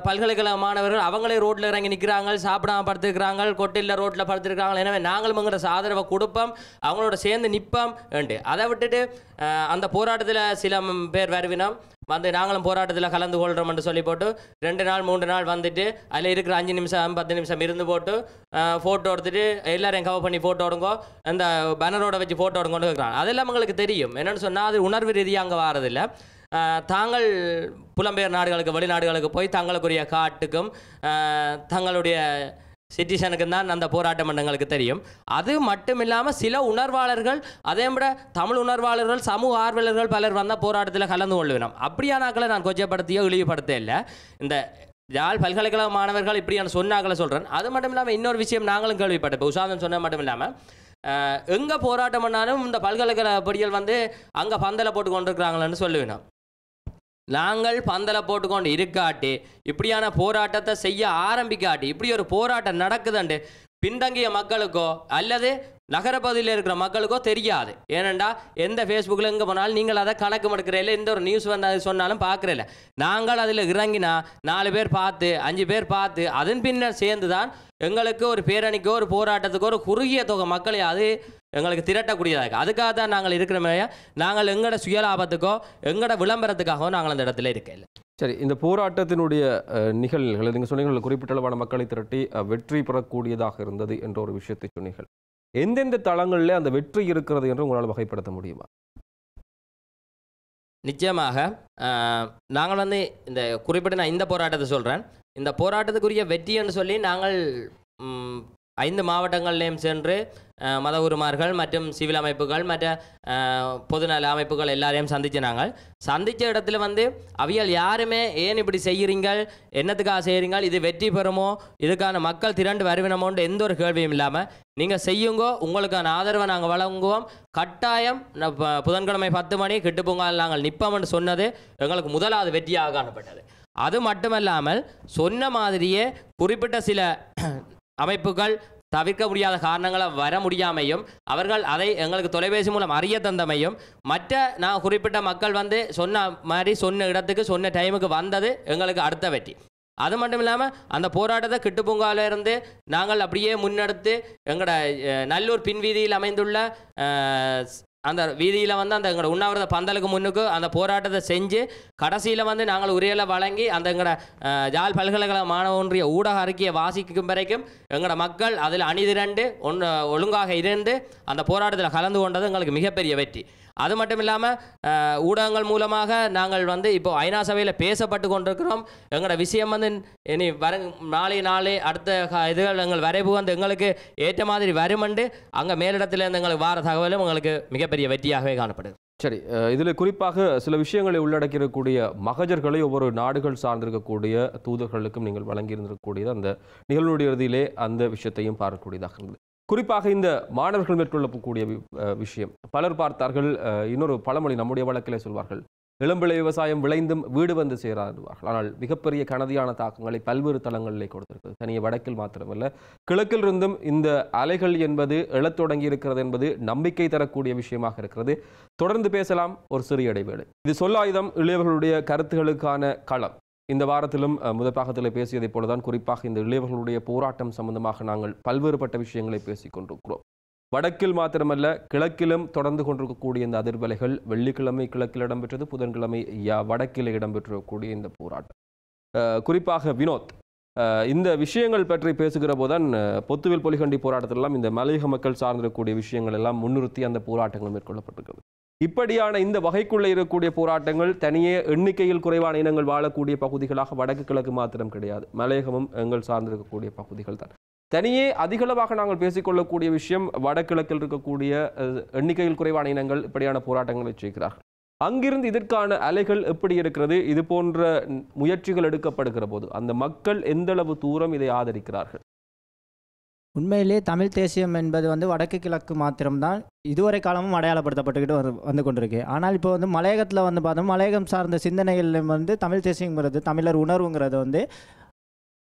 பல்கலைக்கழக மாணவர்கள் அவங்களே ரோட்டில் இறங்கி நிற்கிறாங்க, சாப்பிடாம படுத்துருக்கிறாங்க, கொட்டையில் ரோட்டில் படுத்துருக்கிறாங்க, எனவே நாங்களும் எங்களோட ஆதரவை கொடுப்போம், அவங்களோட சேர்ந்து நிற்போம் ஏண்டு. அதை விட்டுட்டு அந்த போராட்டத்தில் சில பேர் வருவினோம் வந்து நாங்களும் போராட்டத்தில் கலந்து கொள்கிறோம்னு சொல்லி போட்டு ரெண்டு நாள் மூன்று நாள் வந்துட்டு அதில் இருக்கிற அஞ்சு நிமிஷம் பத்து நிமிஷம் இருந்து போட்டு ஃபோட்டோ எடுத்துட்டு எல்லாரையும் கவர் பண்ணி ஃபோட்டோ எடுங்கோ, அந்த பேனரோட வச்சு ஃபோட்டோ எடுங்கன்னு கேட்குறாங்க. அதெல்லாம் உங்களுக்கு தெரியும். என்னென்னு சொன்னால் அது உணர்வு ரீதியாக அங்கே வாரதில்லை. தாங்கள் புலம்பெயர் நாடுகளுக்கு வெளிநாடுகளுக்கு போய் தங்களுக்குரிய காட்டுக்கும் தங்களுடைய சிட்டிசனுக்கு தான் அந்த போராட்டம் மன்றங்களுக்கு தெரியும். அது மட்டும் இல்லாமல் சில உணர்வாளர்கள் அதே விட தமிழ் உணர்வாளர்கள் சமூக ஆர்வலர்கள் பலர் வந்தால் போராட்டத்தில் கலந்து கொள்ளுவினோம். அப்படியானாக்களை நான் கொச்சப்படுத்தியோ இழிவுபடுத்த இல்லை. இந்த Jal Palkalakala Manavakal Pri and Sunakala Sultan, other Madame in Norvisham Nangal Kalipata, Busan and Sona Madame Lama, Unga Pora Tamanam, the Palkalakala Purial one day, Anga Pandala Port Gonda Grangalan Soluna. நாங்கள் பந்தல போட்டு கொண்டு இருக்காட்டி இப்படியான போராட்டத்தை செய்ய ஆரம்பிக்காட்டி இப்படி ஒரு போராட்டம் நடக்குதுன்னு பின்தங்கிய மக்களுக்கோ அல்லது நகரபகுதியில் இருக்கிற மக்களுக்கோ தெரியாது. ஏனண்டா எந்த Facebookல எங்க போனாலும் நீங்கள் அத கணக்கு மடுக்கறே இல்ல எந்த ஒரு நியூஸ் வந்தாலும் சொன்னாலும் பார்க்கறே இல்ல. நாங்கள் அதில இறங்கினா நாலு பேர் பார்த்து அஞ்சு பேர் பார்த்து அதன் பின்னர் சேர்ந்து தான் எங்களுக்கு ஒரு பேரணிக்கோ ஒரு போராட்டத்துக்கோ ஒரு குறுகிய தொகை மக்களே அது எங்களுக்கு திரட்ட கூடியதாக. அதுக்காக தான் நாங்கள் இருக்கிறோம்யா. நாங்கள் எங்கட சுயலாபத்துக்கோ எங்கட விளம்பரத்துக்காகோ நாங்கள் அந்த இடத்துல இருக்கல. சரி இந்த போராட்டத்தினுடைய நிகழ்வுகள் நீங்க சொன்னீங்க குறிப்பிட்டளவான மக்களை திரட்டி வெற்றி பெறக்கூடியதாக இருந்தது என்ற ஒரு விஷயத்தை சொன்னீங்க. எந்தெந்த தளங்களில் அந்த வெற்றி இருக்கிறது என்று உங்களால் வகைப்படுத்த முடியுமா? நிச்சயமாக நாங்கள் வந்து இந்த குறிப்பிட்ட நான் இந்த போராட்டத்தை சொல்றேன். இந்த போராட்டத்துக்குரிய வெற்றின்னு சொல்லி நாங்கள் ஐந்து மாவட்டங்களிலும் சென்று மத உருமார்கள் மற்றும் சிவில் அமைப்புகள் மற்றும் பொதுநல அமைப்புகள் எல்லாரையும் சந்திச்ச நாங்கள் சந்திச்ச இடத்துல வந்து அவியல் யாருமே ஏன் இப்படி செய்கிறீர்கள் என்னத்துக்காக செய்கிறீர்கள் இது வெற்றி பெறுமோ இதுக்கான மக்கள் திரண்டு வருவினமோன்னு எந்த ஒரு கேள்வியும் இல்லாமல் நீங்கள் செய்யுங்கோ உங்களுக்கான ஆதரவை நாங்கள் வழங்குவோம் கட்டாயம் புதன்கிழமை பத்து மணி கிட்டுப்பூங்கால் நாங்கள் நிற்போம்னு சொன்னது எங்களுக்கு முதலாவது வெற்றியாக காணப்பட்டது. அது மட்டுமல்லாமல் சொன்ன மாதிரியே குறிப்பிட்ட சில அமைப்புகள் தவிர்க்க முடியாத காரணங்களை வர முடியாமையும் அவர்கள் அதை எங்களுக்கு தொலைபேசி மூலம் அறிய தந்தமையும் மற்ற நான் குறிப்பிட்ட மக்கள் வந்து சொன்ன மாதிரி சொன்ன இடத்துக்கு சொன்ன டைமுக்கு வந்தது எங்களுக்கு அடுத்த வெற்றி. அது மட்டும் இல்லாமல் அந்த போராட்டத்தை கிட்டுப்பூங்காவிலிருந்து நாங்கள் அப்படியே முன்னெடுத்து எங்களோட நல்லூர் பின்வீதியில் அமைந்துள்ள அந்த வீதியில் வந்து அந்த எங்களோட உண்ணாவிரத பந்தலுக்கு முன்னுக்கு அந்த போராட்டத்தை செஞ்சு கடைசியில் வந்து நாங்கள் உரையில வழங்கி அந்த எங்களோட ஜாழ் பல்கலைக்கழக மாணவ ஒன்றிய ஊடக அறிக்கையை வாசிக்கும் வரைக்கும் எங்களோட மக்கள் அதில் அணிதிரண்டு ஒன்று ஒழுங்காக இருந்து அந்த போராட்டத்தில் கலந்து கொண்டது எங்களுக்கு மிகப்பெரிய வெற்றி. அது மட்டும் இல்லாமல் ஊடகங்கள் மூலமாக நாங்கள் வந்து இப்போ ஐநா சபையில் பேசப்பட்டு கொண்டிருக்கிறோம். எங்களோட விஷயம் வந்து இனி வர நாளை நாளே அடுத்த இதுகள் எங்கள் வரைவு வந்து எங்களுக்கு ஏற்ற மாதிரி வருமண்டு அங்கே மேலிடத்திலேருந்து எங்களுக்கு வார தகவலும் எங்களுக்கு மிகப்பெரிய வெற்றியாகவே காணப்படுது. சரி இதில் குறிப்பாக சில விஷயங்களை உள்ளடக்கியிருக்கக்கூடிய மகஜர்களை ஒவ்வொரு நாடுகள் சார்ந்திருக்கக்கூடிய தூதர்களுக்கும் நீங்கள் வழங்கியிருந்திருக்கக்கூடியது அந்த நிகழ்வுடைய இறுதியிலே அந்த விஷயத்தையும் பார்க்கக்கூடியதாக இருந்தது. குறிப்பாக இந்த மாணவர்கள் மேற்கொள்ளக்கூடிய விஷயம் பலர் பார்த்தார்கள். இன்னொரு பழமொழி நம்முடைய வழக்கிலே சொல்வார்கள் இளம்பிள்ளை விவசாயம் விளைந்தும் வீடு வந்து சேராடுவார்கள். ஆனால் மிகப்பெரிய கனதியான தாக்கங்களை பல்வேறு தளங்களிலே கொடுத்திருக்கிறது. தனியே வடக்கில் மாத்திரமல்ல கிழக்கில் இருந்தும் இந்த அலைகள் என்பது எழத் தொடங்கி இருக்கிறது என்பது நம்பிக்கை தரக்கூடிய விஷயமாக இருக்கிறது. தொடர்ந்து பேசலாம் ஒரு சிறிய இடைவேளை. இது சொல்லாயுதம் இளையவர்களுடைய கருத்துகளுக்கான களம். இந்த வாரத்திலும் முதல் பாகத்தில் பேசியதை போலதான் குறிப்பாக இந்த இளையவர்களுடைய போராட்டம் சம்பந்தமாக நாங்கள் பல்வேறுபட்ட விஷயங்களை பேசிக் கொண்டிருக்கிறோம். வடக்கில் மாத்திரமல்ல கிழக்கிலும் தொடர்ந்து கொண்டிருக்கக்கூடிய இந்த அதிர்வலைகள் வெள்ளிக்கிழமை கிழக்கில் இடம்பெற்றது, புதன்கிழமை வடக்கில் இடம்பெற்றிருக்கக்கூடிய இந்த போராட்டம் குறிப்பாக வினோத் இந்த விஷயங்கள் பற்றி பேசுகிற போதுதான் பொத்துவில் பொலிகண்டி போராட்டத்தில் எல்லாம் இந்த மலையக மக்கள் சார்ந்திருக்கக்கூடிய விஷயங்கள் எல்லாம் முன்னிறுத்தி அந்த போராட்டங்கள் மேற்கொள்ளப்பட்டிருக்கிறது. இப்படியான இந்த வகைக்குள்ளே இருக்கக்கூடிய போராட்டங்கள் தனியே எண்ணிக்கையில் குறைவான இனங்கள் வாழக்கூடிய பகுதிகளாக வடக்கு கிழக்கு மாத்திரம் கிடையாது, மலையகமும் எங்கள் சார்ந்திருக்கக்கூடிய பகுதிகள் தான். தனியே அதிகளவாக நாங்கள் பேசிக்கொள்ளக்கூடிய விஷயம் வடகிழக்கில் இருக்கக்கூடிய எண்ணிக்கையில் குறைவான இனங்கள் இப்படியான போராட்டங்களை செய்கிறார்கள். அங்கிருந்து இதற்கான அலைகள் எப்படி இருக்கிறது, இது போன்ற முயற்சிகள் எடுக்கப்படுகிற போது அந்த மக்கள் எந்தளவு தூரம் இதை ஆதரிக்கிறார்கள்? உண்மையிலே தமிழ் தேசியம் என்பது வந்து வடக்கு கிழக்கு மாத்திரம்தான் இதுவரை காலமும் அடையாளப்படுத்தப்பட்டுக்கிட்டு வரு வந்து கொண்டிருக்கு. ஆனால் இப்போ வந்து மலையகத்தில் வந்து பார்த்தோம் மலையகம் சார்ந்த சிந்தனைகளிலும் வந்து தமிழ் தேசியங்கிறது தமிழர் உணர்வுங்கிறது வந்து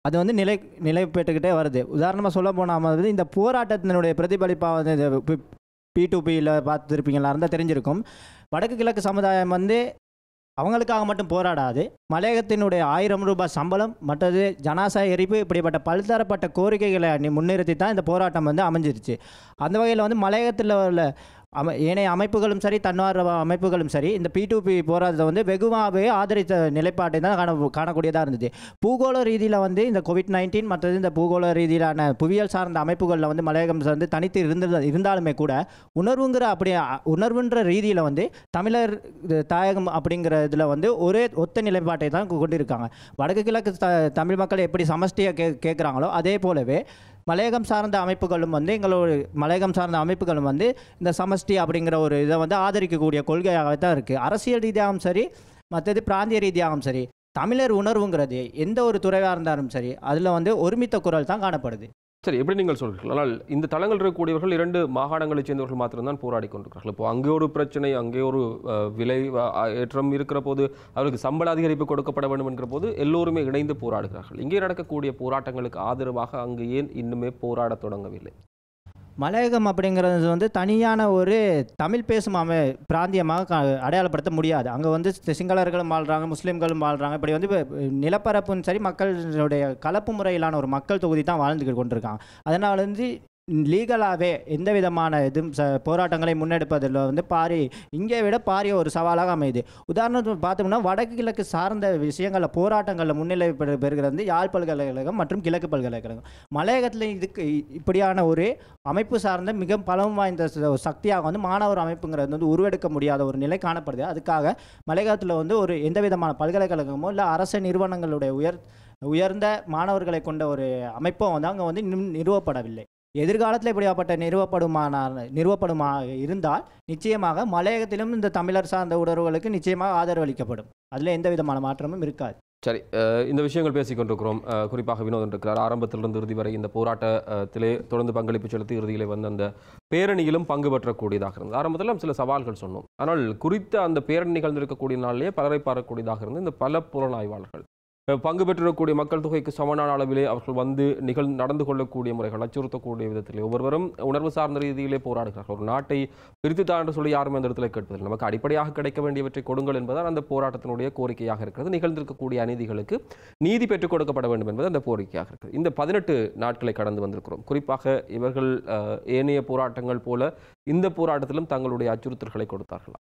அது வந்து நிலை நிலை பெற்றுக்கிட்டே வருது. உதாரணமாக சொல்ல போனால் வந்து இந்த போராட்டத்தினுடைய பிரதிபலிப்பாக வந்து பி டு பியில் பார்த்துருப்பீங்களா இருந்தால் தெரிஞ்சிருக்கும். வடக்கு கிழக்கு சமுதாயம் வந்து அவங்களுக்காக மட்டும் போராடாது, மலையகத்தினுடைய ஆயிரம் ரூபாய் சம்பளம் மற்றது ஜனாசாய எரிப்பு இப்படிப்பட்ட பல்தரப்பட்ட கோரிக்கைகளை முன்னிறுத்தி தான் இந்த போராட்டம் வந்து அமைஞ்சிருச்சு. அந்த வகையில் வந்து மலையகத்தில் உள்ள அமை ஏனைய அமைப்புகளும் சரி தன்னார்வ அமைப்புகளும் சரி இந்த பி டு பி போராட்டத்தை வந்து வெகுவாகவே ஆதரித்த நிலைப்பாட்டை தான் காண காணக்கூடியதாக இருந்தது. பூகோள ரீதியில் வந்து இந்த கோவிட் நைன்டீன் மற்றது இந்த பூகோள ரீதியிலான புவியியல் சார்ந்த அமைப்புகளில் வந்து மலையகம் வந்து தனித்து இருந்த இருந்தாலுமே கூட உணர்வுங்கிற அப்படி உணர்வுன்ற ரீதியில் வந்து தமிழர் தாயகம் அப்படிங்கிற இதில் வந்து ஒரே ஒத்த நிலைப்பாட்டை தான் கொண்டிருக்காங்க. வடக்கு கிழக்கு த தமிழ் மக்கள் எப்படி சமஷ்டியாக கே கேட்குறாங்களோ அதே போலவே மலையகம் சார்ந்த அமைப்புகளும் வந்து எங்களோட மலையகம் சார்ந்த அமைப்புகளும் வந்து இந்த சமஷ்டி அப்படிங்கிற ஒரு இதை வந்து ஆதரிக்கக்கூடிய கொள்கையாகவே தான் இருக்குது. அரசியல் ரீதியாகவும் சரி மற்றது பிராந்திய ரீதியாகவும் சரி தமிழர் உணர்வுங்கிறது எந்த ஒரு துறையாக இருந்தாலும் சரி அதில் வந்து ஒருமித்த குரல் தான் காணப்படுது. சரி, எப்படி நீங்கள் சொல்கிறீர்கள், ஆனால் இந்த தளங்கள் இருக்கக்கூடியவர்கள் இரண்டு மாகாணங்களைச் சேர்ந்தவர்கள் மாத்திரம்தான் போராடி கொண்டிருக்கிறார்கள். இப்போ அங்கே ஒரு பிரச்சனை, அங்கே ஒரு விலை ஏற்றம் இருக்கிற போது அவருக்கு சம்பள அதிகரிப்பு கொடுக்கப்பட வேண்டும் என்கிற போது எல்லோருமே இணைந்து போராடுகிறார்கள். இங்கே நடக்கக்கூடிய போராட்டங்களுக்கு ஆதரவாக அங்கு ஏன் இன்னுமே போராட தொடங்கவில்லை? மலையகம் அப்படிங்கிறது வந்து தனியான ஒரு தமிழ் பேசும் அமை பிராந்தியமாக அடையாளப்படுத்த முடியாது. அங்கே வந்து சிங்களர்களும் வாழ்கிறாங்க, முஸ்லீம்களும் வாழ்கிறாங்க. இப்படி வந்து நிலப்பரப்பும் சரி மக்களுடைய கலப்பு முறையிலான ஒரு மக்கள் தொகுதி தான் வாழ்ந்துக்கிட்டு கொண்டிருக்காங்க. அதனால் வந்து லீகலாகவே எந்த விதமான இதுவும் ச போராட்டங்களை முன்னெடுப்பதில் வந்து பாரி இங்கே விட பாரிய ஒரு சவாலாக அமையுது. உதாரணத்துக்கு பார்த்தோம்னா வடக்கு கிழக்கு சார்ந்த விஷயங்களில் போராட்டங்களில் முன்னிலை பெறுகிறது வந்து யாழ் பல்கலைக்கழகம் மற்றும் கிழக்கு பல்கலைக்கழகம். மலையகத்தில் இதுக்கு இப்படியான ஒரு அமைப்பு சார்ந்த மிக பலம் வாய்ந்த சக்தியாக வந்து மாணவர் அமைப்புங்கிறது வந்து உருவெடுக்க முடியாத ஒரு நிலை காணப்படுது. அதுக்காக மலையகத்தில் வந்து ஒரு எந்த விதமான பல்கலைக்கழகமோ இல்லை அரசு நிறுவனங்களுடைய உயர் உயர்ந்த மாணவர்களை கொண்ட ஒரு அமைப்போ வந்து அங்கே வந்து நிறுவப்படவில்லை. எதிர்காலத்தில் இப்படியாப்பட்ட நிறுவப்படுமான நிறுவப்படுமாக இருந்தால் நிச்சயமாக மலையகத்திலும் இந்த தமிழர் சார்ந்த உணர்வுகளுக்கு நிச்சயமாக ஆதரவளிக்கப்படும். அதில் எந்த விதமான மாற்றமும் இருக்காது. சரி, இந்த விஷயங்கள் பேசிக்கொண்டிருக்கிறோம். குறிப்பாக வினோதன் இருக்கிறார். ஆரம்பத்திலிருந்து இறுதி வரை இந்த போராட்டத்திலே தொடர்ந்து பங்களிப்பு செலுத்தி இறுதியிலே வந்து அந்த பேரணியிலும் பங்கு பெற்றக்கூடியதாக இருந்தது. ஆரம்பத்தில் நம்ம சில சவால்கள் சொன்னோம், ஆனால் குறித்த அந்த பேரணி நிகழ்ந்திருக்கக்கூடிய நாளிலேயே பலரை பார்க்கக்கூடியதாக இருந்தது. இந்த பல புலனாய்வாளர்கள் பங்கு பெற்றிருக்கக்கூடிய மக்கள் தொகைக்கு சமனான அளவிலே அவர்கள் வந்து நிகழ் நடந்து கொள்ளக்கூடிய முறைகள் அச்சுறுத்தக்கூடிய விதத்திலே ஒவ்வொருவரும் உணர்வு சார்ந்த ரீதியிலே போராடுகிறார்கள். ஒரு நாட்டை பிரித்து தாண்டு சொல்லி யாருமே அந்த இடத்துல கேட்பதில்லை. நமக்கு அடிப்படையாக கிடைக்க வேண்டியவற்றை கொடுங்கள் என்பதால் அந்த போராட்டத்தினுடைய கோரிக்கையாக இருக்கிறது. நிகழ்ந்திருக்கக்கூடிய அநீதிகளுக்கு நீதி பெற்றுக் கொடுக்கப்பட வேண்டும் என்பது அந்த கோரிக்கையாக இருக்குது. இந்த பதினெட்டு நாட்களை கடந்து வந்திருக்கிறோம். குறிப்பாக இவர்கள் ஏனைய போராட்டங்கள் போல இந்த போராட்டத்திலும் தங்களுடைய அச்சுறுத்தல்களை கொடுத்தார்களா?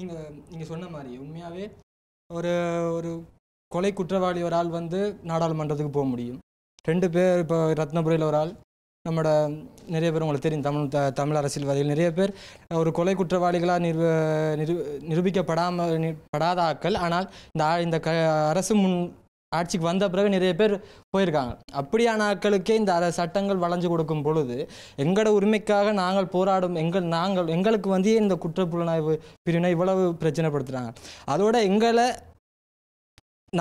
நீங்கள் நீங்கள் சொன்ன மாதிரி உண்மையாகவே ஒரு ஒரு கொலை குற்றவாளி ஒரு ஆள் வந்து நாடாளுமன்றத்துக்கு போக முடியும். ரெண்டு பேர் இப்போ ரத்னபுரியில் ஒரு ஆள், நம்மளோட நிறைய பேர் உங்களுக்கு தெரியும் தமிழ் த தமிழ் அரசியல்வாதிகள் நிறைய பேர் ஒரு கொலை குற்றவாளிகளாக நிறு நிரு நிரூபிக்கப்படாமல் படாத ஆக்கள். ஆனால் இந்த இந்த க அரசு முன் ஆட்சிக்கு வந்த பிறகு நிறைய பேர் போயிருக்காங்க. அப்படியான ஆட்களுக்கே இந்த சட்டங்கள் வளைஞ்சு கொடுக்கும் பொழுது எங்களோட உரிமைக்காக நாங்கள் போராடும் எங்கள் நாங்கள் எங்களுக்கு வந்து இந்த குற்றப்புலனாய்வு பிரிவினை இவ்வளவு பிரச்சனைப்படுத்துகிறாங்க. அதோட எங்களை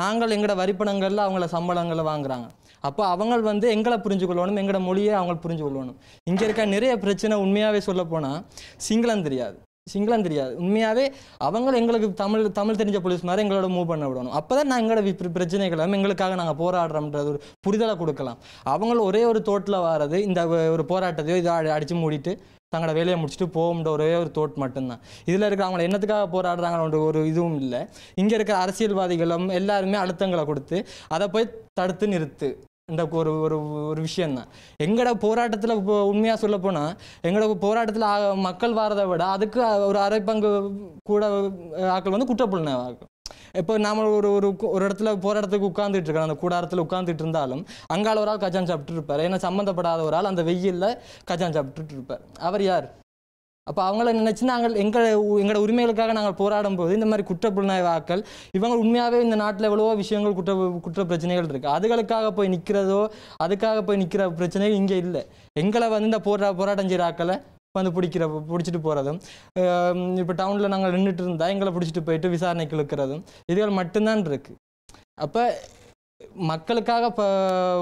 நாங்கள் எங்களோட வரிப்பணங்களில் அவங்கள சம்பளங்களை வாங்குறாங்க. அப்போ அவங்க வந்து எங்களை புரிஞ்சு கொள்ளணும், எங்களோட மொழியை அவங்க புரிஞ்சு கொள்ளணும். இங்கே இருக்க நிறைய பிரச்சனை உண்மையாகவே சொல்லப்போனால் சிங்களம் தெரியாது சிங்களம் தெரியாது உண்மையாகவே அவங்க எங்களுக்கு தமிழ் தமிழ் தெரிஞ்ச போலீஸ் மாதிரி எங்களோட மூவ் பண்ண விடணும். அப்போ தான் நாங்கள் எங்களோட பிரச்சனைகளை எங்களுக்காக நாங்கள் போராடுறோம்ன்றது ஒரு புரிதலை கொடுக்கலாம். அவங்கள ஒரே ஒரு தோட்டில் வர்றது இந்த ஒரு போராட்டத்தையோ இதை அடித்து மூடிட்டு தங்களோட வேலையை முடிச்சுட்டு போகும்ன்ற ஒரே ஒரு தோட் மட்டும்தான் இதில் இருக்கிற. அவங்களை என்னத்துக்காக போராடுறாங்கன்ற ஒரு இதுவும் இல்லை. இங்கே இருக்கிற அரசியல்வாதிகளும் எல்லாருமே அழுத்தங்களை கொடுத்து அதை போய் தடுத்து நிறுத்து இந்த ஒரு ஒரு ஒரு விஷயந்தான். எங்களோட போராட்டத்தில் இப்போ உண்மையாக சொல்லப்போனால் எங்களோட போராட்டத்தில் மக்கள் வாரதை விட அதுக்கு ஒரு அரை பங்கு கூட ஆக்கள் வந்து குற்றப்புலனாய்வாக. இப்போ நாம் ஒரு ஒரு ஒரு இடத்துல போராட்டத்துக்கு உட்காந்துட்டு இருக்கிறோம், அந்த கூடாரத்தில் உட்காந்துட்டு இருந்தாலும் அங்கால ஒரு ஆள் கஜான் சாப்பிட்டு இருப்பார். ஏன்னா சம்மந்தப்படாத ஒரு ஆள் அந்த வெயிலில் கஜான் சாப்பிட்டுட்டு இருப்பார். அவர் யார்? அப்போ அவங்கள நினச்சி நாங்கள் எங்களை எங்களோட உரிமைகளுக்காக நாங்கள் போராடும் போது இந்த மாதிரி குற்றப்புலனாய்வாக்கள் இவங்க உண்மையாகவே இந்த நாட்டில் எவ்வளவோ விஷயங்கள் குற்ற குற்ற பிரச்சனைகள் இருக்குது. அதுகளுக்காக போய் நிற்கிறதோ அதுக்காக போய் நிற்கிற பிரச்சனைகள் இங்கே இல்லை. எங்களை வந்து இந்த போரா போராட்டம் செய்கிற ஆக்களை வந்து பிடிக்கிற பிடிச்சிட்டு போகிறதும் இப்போ டவுனில் நாங்கள் நின்றுட்டு இருந்தால் எங்களை பிடிச்சிட்டு போயிட்டு விசாரணைக்கு இழுக்கிறதும் இதுகள் மட்டும்தான் இருக்குது. அப்போ மக்களுக்காக இப்போ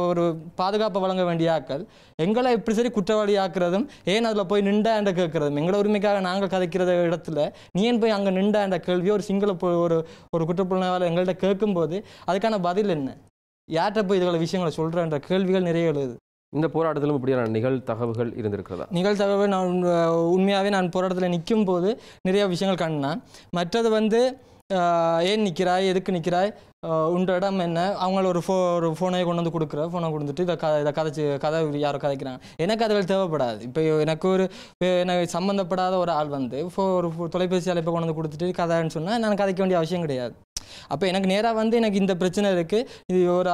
ஒரு பாதுகாப்பை வழங்க வேண்டிய ஆக்கள் எங்களை எப்படி சரி குற்றவாளி ஆக்குறதும் ஏன் அதில் போய் நின்றாண்ட கேட்குறதும் எங்களோட உரிமைக்காக நாங்கள் கதைக்கிற இடத்துல நீ ஏன் போய் அங்கே நின்றாண்ட கேள்வியோ ஒரு சிங்கள ஒரு ஒரு குற்றப்புலனாய்வாளர் எங்கள்கிட்ட கேட்கும்போது அதுக்கான பதில் என்ன, யார்கிட்ட போய் இதுகளை விஷயங்களை சொல்கிறன்ற கேள்விகள் நிறைய எழுது. இந்த போராட்டத்திலும் இப்படியான நிகழ்தகவுகள் இருந்திருக்கிறதா? நிகழ்தகவு நான் உண்மையாகவே நான் போராட்டத்தில் நிற்கும் போது நிறைய விஷயங்கள் கண்டேன். மற்றது வந்து ஏன் நிற்கிறாய், எதுக்கு நிற்கிறாய், உண்ட இடம் என்ன, அவங்கள ஒரு ஃபோ ஒரு ஃபோனை கொண்டு வந்து கொடுக்குற ஃபோனை கொடுத்துட்டு இதை க இதை கதைச்சி கதை யாரோ கதைக்கிறாங்க. எனக்கு அதுகள் தேவைப்படாது. இப்போ எனக்கு ஒரு எனக்கு சம்மந்தப்படாத ஒரு ஆள் வந்து ஃபோ ஒரு தொலைபேசி அழைப்பை கொண்டு வந்து கொடுத்துட்டு கதைன்னு சொன்னால் நான் கதைக்க வேண்டிய அவசியம் கிடையாது. அப்போ எனக்கு நேராக வந்து எனக்கு இந்த பிரச்சனை இருக்குது, இது ஒரு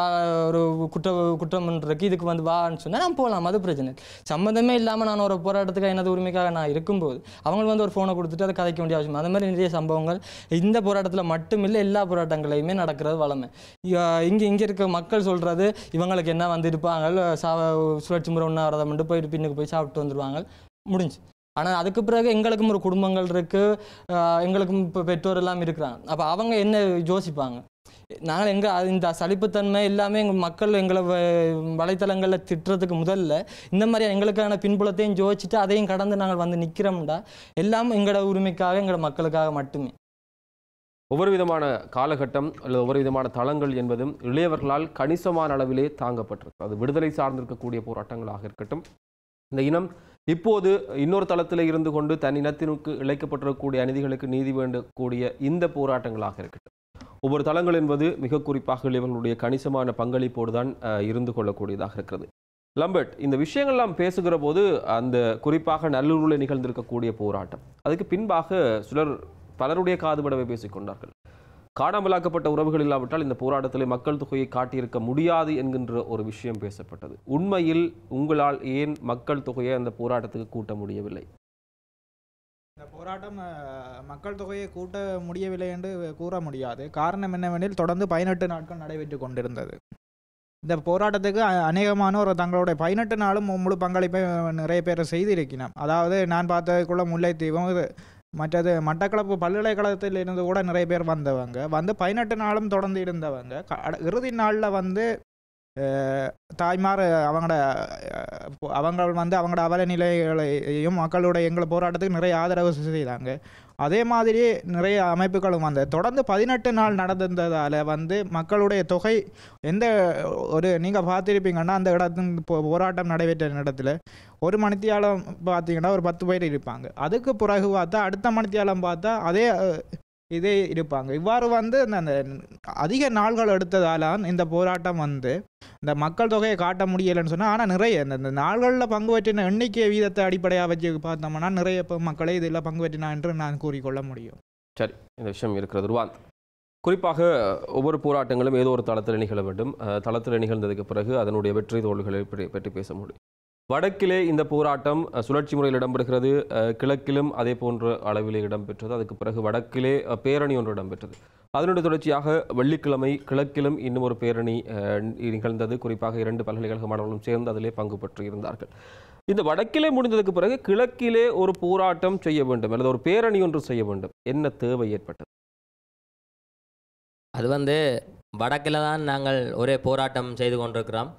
ஒரு குற்ற குற்றம்ன்ற இருக்குது, இதுக்கு வந்து வான்னு சொன்னால் நான் போகலாம். அது பிரச்சனை சம்மந்தமே இல்லாமல் நான் ஒரு போராட்டத்துக்காக எனது உரிமைக்காக நான் இருக்கும்போது அவங்களுக்கு வந்து ஒரு ஃபோனை கொடுத்துட்டு அதை கதைக்க வேண்டிய அவசியம். அது மாதிரி நிறைய சம்பவங்கள் இந்த போராட்டத்தில் மட்டும் இல்லை, எல்லா போராட்டங்களையுமே நடக்கிறது வளமை. இங்கே இங்கே இருக்க மக்கள் சொல்கிறது இவங்களுக்கு என்ன வந்து இருப்பாங்க சா சுழற்சி முறை ஒன்றா வரதை மட்டும் போயிட்டு பின்னுக்கு போய் சாப்பிட்டு வந்துடுவாங்க முடிஞ்சு. ஆனா அதுக்கு பிறகு எங்களுக்கும் ஒரு குடும்பங்கள் இருக்கு எங்களுக்கும் பெற்றோர் எல்லாம் இருக்காங்க அப்ப அவங்க என்ன யோசிப்பாங்க நாங்கள் எங்க இந்த சலிப்புத்தன்மை எல்லாமே மக்கள் எங்களை வலைத்தளங்கள்ல திட்றதுக்கு முதல்ல இந்த மாதிரி எங்களுக்கான பின்புலத்தையும் யோசிச்சிட்டு அதையும் கடந்து நாங்கள் வந்து நிக்கிறோம்டா எல்லாம் எங்கட உரிமைக்காக எங்கட மக்களுக்காக மட்டுமே ஒவ்வொரு விதமான காலகட்டம் அல்லது ஒவ்வொரு விதமான தளங்கள் என்பதும் இளையவர்களால் கணிசமான அளவிலே தாங்கப்பட்டிருக்கு அது விடுதலை சார்ந்திருக்கக்கூடிய போராட்டங்களாக இருக்கட்டும் இந்த இனம் இப்போது இன்னொரு தளத்திலே இருந்து கொண்டு தன் இனத்தினுக்கு இழைக்கப்பட்டிருக்கக்கூடிய அநீதிகளுக்கு நீதி வேண்டக்கூடிய இந்த போராட்டங்களாக இருக்கட்டும் ஒவ்வொரு தளங்கள் என்பது மிக குறிப்பாக இளையவர்களுடைய கணிசமான பங்களிப்போடு தான் இருந்து கொள்ளக்கூடியதாக இருக்கிறது லம்பர்ட் இந்த விஷயங்கள்லாம் பேசுகிற போது அந்த குறிப்பாக நல்லூரில் நிகழ்ந்திருக்கக்கூடிய போராட்டம் அதுக்கு பின்பாக சிலர் பலருடைய காதுபடவை பேசிக் கொண்டார்கள் காணாமலாக்கப்பட்ட உறவுகள் இல்லாவிட்டால் இந்த போராட்டத்திலே மக்கள் தொகையை காட்டியிருக்க முடியாது என்கின்ற ஒரு விஷயம் பேசப்பட்டது உண்மையில் உங்களால் ஏன் மக்கள் தொகையை அந்த போராட்டத்துக்கு கூட்ட முடியவில்லை இந்த போராட்டம் மக்கள் தொகையை கூட்ட முடியவில்லை என்று கூற முடியாது காரணம் என்னவெனில் தொடர்ந்து பதினெட்டு நாட்கள் நடைபெற்று கொண்டிருந்தது இந்த போராட்டத்துக்கு அநேகமானோர் தங்களுடைய பதினெட்டு நாளும் முழு பங்களிப்பை நிறைய பேர் செய்திருக்கிறோம் அதாவது நான் பார்த்ததுக்குள்ள முல்லைத்தீவும் மற்றது மட்டக்களப்பு பல்கலைக்கழகத்தில் இருந்து கூட நிறைய பேர் வந்தவங்க வந்து பதினெட்டு நாளும் தொடர்ந்து இருந்தவங்க இறுதி நாளில் வந்து தாய்மார் அவங்களோட அவங்க வந்து அவங்களோட அவல நிலைகளையும் மக்களுடைய எங்களை போராட்டத்துக்கு நிறைய ஆதரவு செய்தாங்க அதே மாதிரி நிறைய அமைப்புகளும் வந்தது தொடர்ந்து பதினெட்டு நாள் நடந்திருந்ததால் வந்து மக்களுடைய தொகை எந்த ஒரு நீங்கள் பார்த்துருப்பீங்கன்னா அந்த இடத்து போராட்டம் நடைபெற்ற இடத்துல ஒரு மணித்தியாலம் பார்த்தீங்கன்னா ஒரு பத்து பேர் இருப்பாங்க அதுக்கு பிறகு பார்த்தா அடுத்த மணித்தியாலம் பார்த்தா அதே இதே இருப்பாங்க இவ்வாறு வந்து அந்த அதிக நாள்கள் எடுத்ததால் இந்த போராட்டம் வந்து இந்த மக்கள் தொகையை காட்ட முடியலைன்னு சொன்னால் ஆனால் நிறைய இந்த நாள்களில் பங்கு பற்றின எண்ணிக்கை வீதத்தை அடிப்படையாக வச்சு பார்த்தோம்னா நிறைய இப்போ மக்களை இதில் பங்கு பற்றினா என்று நான் கூறிக்கொள்ள முடியும் சரி இந்த விஷயம் இருக்கிறது ரூபாந்த் குறிப்பாக ஒவ்வொரு போராட்டங்களும் ஏதோ ஒரு தளத்தில் நிகழ வேண்டும் தளத்தில் நிகழ்ந்ததுக்கு பிறகு அதனுடைய வெற்றி தோல்விகளை பற்றி பேச முடியும் வடக்கிலே இந்த போராட்டம் சுழற்சி முறையில் இடம்பெறுகிறது கிழக்கிலும் அதே போன்ற அளவிலே இடம்பெற்றது அதுக்கு பிறகு வடக்கிலே பேரணி ஒன்று இடம்பெற்றது அதனுடைய தொடர்ச்சியாக வெள்ளிக்கிழமை கிழக்கிலும் இன்னும் ஒரு பேரணி நிகழ்ந்தது குறிப்பாக இரண்டு பல்கலைக்கழக மாணவர்களும் சேர்ந்து அதிலே பங்கு பெற்று இருந்தார்கள் இந்த வடக்கிலே முடிந்ததுக்கு பிறகு கிழக்கிலே ஒரு போராட்டம் செய்ய வேண்டும் அல்லது ஒரு பேரணி ஒன்று செய்ய வேண்டும் என்ன தேவை ஏற்பட்டது அது வந்து வடக்கில் தான் நாங்கள் ஒரே போராட்டம் செய்து கொண்டிருக்கிறோம்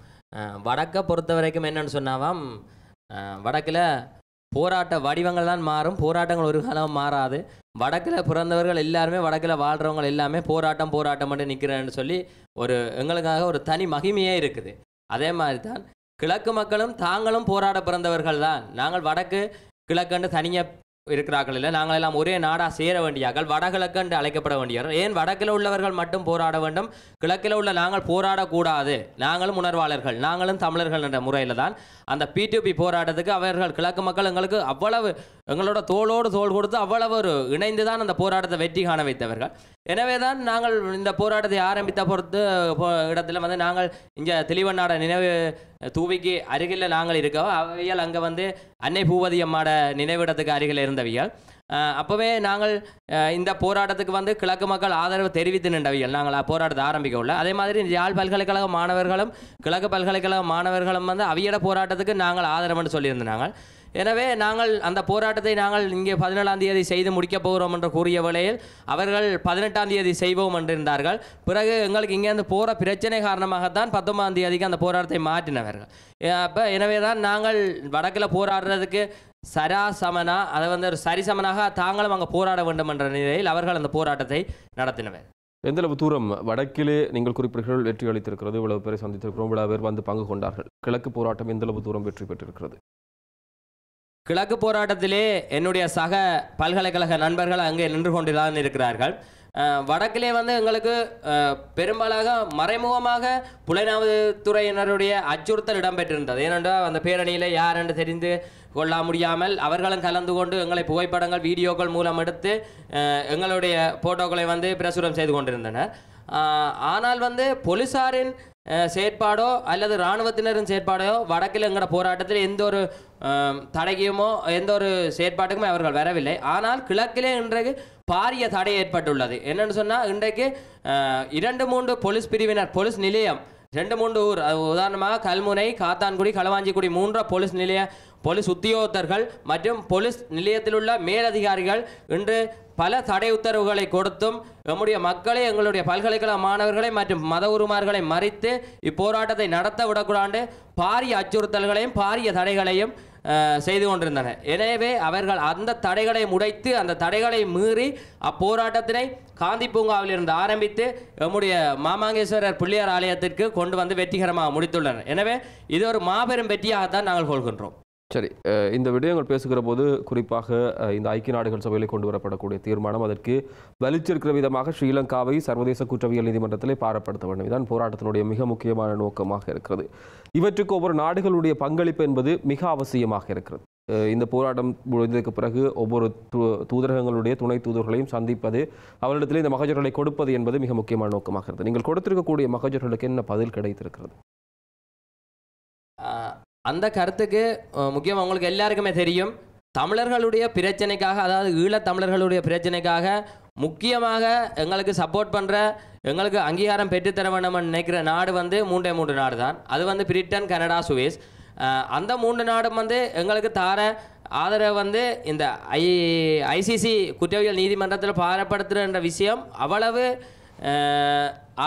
வடக்கை பொறுத்த வரைக்கும் என்னென்னு சொன்னாவாம் வடக்கில் போராட்ட வடிவங்கள் தான் மாறும் போராட்டங்கள் ஒரு காலம் மாறாது வடக்கில் பிறந்தவர்கள் எல்லாருமே வடக்கில் வாழ்கிறவங்க எல்லாமே போராட்டம் போராட்டம் மட்டும் நிற்கிறேன்னு சொல்லி ஒரு எங்களுக்காக ஒரு தனி மகிமையே இருக்குது அதே மாதிரி தான் கிழக்கு மக்களும் தாங்களும் போராட பிறந்தவர்கள் தான் நாங்கள் வடக்கு கிழக்குன்னு தனியாக இருக்கிறார்கள் இல்லை நாங்கள் எல்லாம் ஒரே நாடாக சேர வேண்டியார்கள் வடகிழக்கு என்று அழைக்கப்பட வேண்டியார்கள் ஏன் வடக்கில் உள்ளவர்கள் மட்டும் போராட வேண்டும் கிழக்கில் உள்ள நாங்கள் போராடக்கூடாது நாங்களும் உணர்வாளர்கள் நாங்களும் தமிழர்கள் என்ற முறையில் தான் அந்த பிடிபி போராட்டத்துக்கு அவர்கள் கிழக்கு மக்கள் எங்களுக்கு அவ்வளவு எங்களோட தோளோடு தோள் கொடுத்து அவ்வளவு ஒரு இணைந்து தான் அந்த போராட்டத்தை வெற்றி காண வைத்தவர்கள் எனவே தான் நாங்கள் இந்த போராட்டத்தை ஆரம்பித்த பொறுத்து இடத்துல வந்து நாங்கள் இங்கே தெளிவண்ணாட நினைவு தூவிக்கு அருகில் நாங்கள் இருக்கோம் அவையால் அங்கே வந்து அன்னை பூவதி அம்மாட நினைவிடத்துக்கு அருகில் இருந்தவையால் அப்போவே நாங்கள் இந்த போராட்டத்துக்கு வந்து கிழக்கு மக்கள் ஆதரவு தெரிவித்து நின்றவைகள் நாங்கள் போராட்டத்தை ஆரம்பிக்க உள்ள அதே மாதிரி யாழ் பல்கலைக்கழக மாணவர்களும் கிழக்கு பல்கலைக்கழக மாணவர்களும் வந்து அவையோட போராட்டத்துக்கு நாங்கள் ஆதரவுன்னு சொல்லியிருந்தாங்க எனவே நாங்கள் அந்த போராட்டத்தை நாங்கள் இங்கே பதினேழாம் தேதி செய்து முடிக்கப் போகிறோம் என்று கூறிய வேளையில் அவர்கள் பதினெட்டாம் தேதி செய்வோம் என்றிருந்தார்கள் பிறகு எங்களுக்கு இங்கேருந்து போகிற பிரச்சனை காரணமாகத்தான் பத்தொன்பதாம் தேதிக்கு அந்த போராட்டத்தை மாற்றினவர்கள் அப்போ எனவே தான் நாங்கள் வடக்கில் போராடுறதுக்கு சராசமனா அதை வந்து ஒரு சரிசமனாக தாங்களும் அங்கே போராட வேண்டும் என்ற நிலையில் அவர்கள் அந்த போராட்டத்தை நடத்தினவர் எந்தளவு தூரம் வடக்கிலே நீங்கள் குறிப்பிடுகள் வெற்றி அளித்திருக்கிறது இவ்வளவு பேரை சந்தித்திருக்கிறோம் இவ்வளவு பேர் வந்து பங்கு கொண்டார்கள் கிழக்கு போராட்டம் எந்தளவு தூரம் வெற்றி பெற்றிருக்கிறது கிழக்கு போராட்டத்திலே என்னுடைய சக பல்கலைக்கழக நண்பர்கள் அங்கே நின்று கொண்டுதான் இருக்கிறார்கள் வடக்கிலே வந்து எங்களுக்கு பெரும்பாலாக மறைமுகமாக புலனாய்வு துறையினருடைய அச்சுறுத்தல் இடம்பெற்றிருந்தது ஏனென்றால் அந்த பேரணியில் யார் என்று தெரிந்து கொள்ள முடியாமல் அவர்களும் கலந்து கொண்டு எங்களை புகைப்படங்கள் வீடியோக்கள் மூலம் எடுத்து எங்களுடைய போட்டோக்களை வந்து பிரசுரம் செய்து கொண்டிருந்தனர் ஆனால் வந்து போலீசாரின் செயற்பாடோ அல்லது இராணுவத்தினரின் செயற்பாடோ வடக்கில் எங்கட போராட்டத்தில் எந்த ஒரு தடையுமோ எந்த ஒரு செயற்பாட்டுக்குமே அவர்கள் வரவில்லை ஆனால் கிழக்கிலே இன்றைக்கு பாரிய தடை ஏற்பட்டுள்ளது என்னென்னு சொன்னால் இன்றைக்கு இரண்டு மூன்று போலீஸ் பிரிவினர் போலீஸ் நிலையம் ரெண்டு மூன்று ஊர் உதாரணமாக கல்முனை காத்தான்குடி களவாஞ்சிக்குடி மூன்ற போலீஸ் நிலைய போலீஸ் உத்தியோகத்தர்கள் மற்றும் போலீஸ் நிலையத்திலுள்ள மேலதிகாரிகள் இன்று பல தடை உத்தரவுகளை கொடுத்தும் நம்முடைய மக்களை எங்களுடைய பல்கலைக்கழக மாணவர்களை மற்றும் மத உருமார்களை மறித்து இப்போராட்டத்தை நடத்த விடக்கூடாது பாரிய அச்சுறுத்தல்களையும் பாரிய தடைகளையும் செய்து கொண்டிருந்தனர். எனவே அவர்கள் அந்த தடைகளை உடைத்து அந்த தடைகளை மீறி அப்போராட்டத்தினை காந்தி பூங்காவில் இருந்து ஆரம்பித்து நம்முடைய மாமாங்கேஸ்வரர் பிள்ளையார் ஆலயத்திற்கு கொண்டு வந்து வெற்றிகரமாக முடித்துள்ளனர். எனவே இது ஒரு மாபெரும் வெற்றியாகத்தான் நாங்கள் கொள்கின்றோம். சரி, இந்த விடயங்கள் பேசுகிற போது குறிப்பாக இந்த ஐக்கிய நாடுகள் சபையில் கொண்டு வரப்படக்கூடிய தீர்மானம் அதற்கு வலிச்சிருக்கிற விதமாக ஸ்ரீலங்காவை சர்வதேச குற்றவியல் நீதிமன்றத்திலே பாரப்படுத்த வேண்டும். இதுதான் போராட்டத்தினுடைய மிக முக்கியமான நோக்கமாக இருக்கிறது. இவற்றுக்கு ஒவ்வொரு நாடுகளுடைய பங்களிப்பு என்பது மிக அவசியமாக இருக்கிறது. இந்த போராட்டம் முடிந்ததுக்கு பிறகு ஒவ்வொரு தூதரகங்களுடைய துணை தூதர்களையும் சந்திப்பது, அவர்களிடத்திலே இந்த மகஜர்களை கொடுப்பது என்பது மிக முக்கியமான நோக்கமாக இருக்கிறது. நீங்கள் கொடுத்திருக்கக்கூடிய மகஜர்களுக்கு என்ன பதில் கிடைத்திருக்கிறது? அந்த கருத்துக்கு முக்கியம் உங்களுக்கு எல்லாருக்குமே தெரியும். தமிழர்களுடைய பிரச்சனைக்காக, அதாவது ஈழத்தமிழர்களுடைய பிரச்சனைக்காக முக்கியமாக எங்களுக்கு சப்போர்ட் பண்ணுற, எங்களுக்கு அங்கீகாரம் பெற்றுத்தர வேணும்னு நினைக்கிற நாடு வந்து மூன்றே மூன்று நாடு தான். அது வந்து பிரிட்டன், கனடா, சுவிஸ். அந்த மூன்று நாடும் வந்து எங்களுக்கு தார ஆதரவு வந்து இந்த ஐ ஐசிசி குற்றவியல் நீதிமன்றத்தில் பாரப்படுத்துகிற விஷயம் அவ்வளவு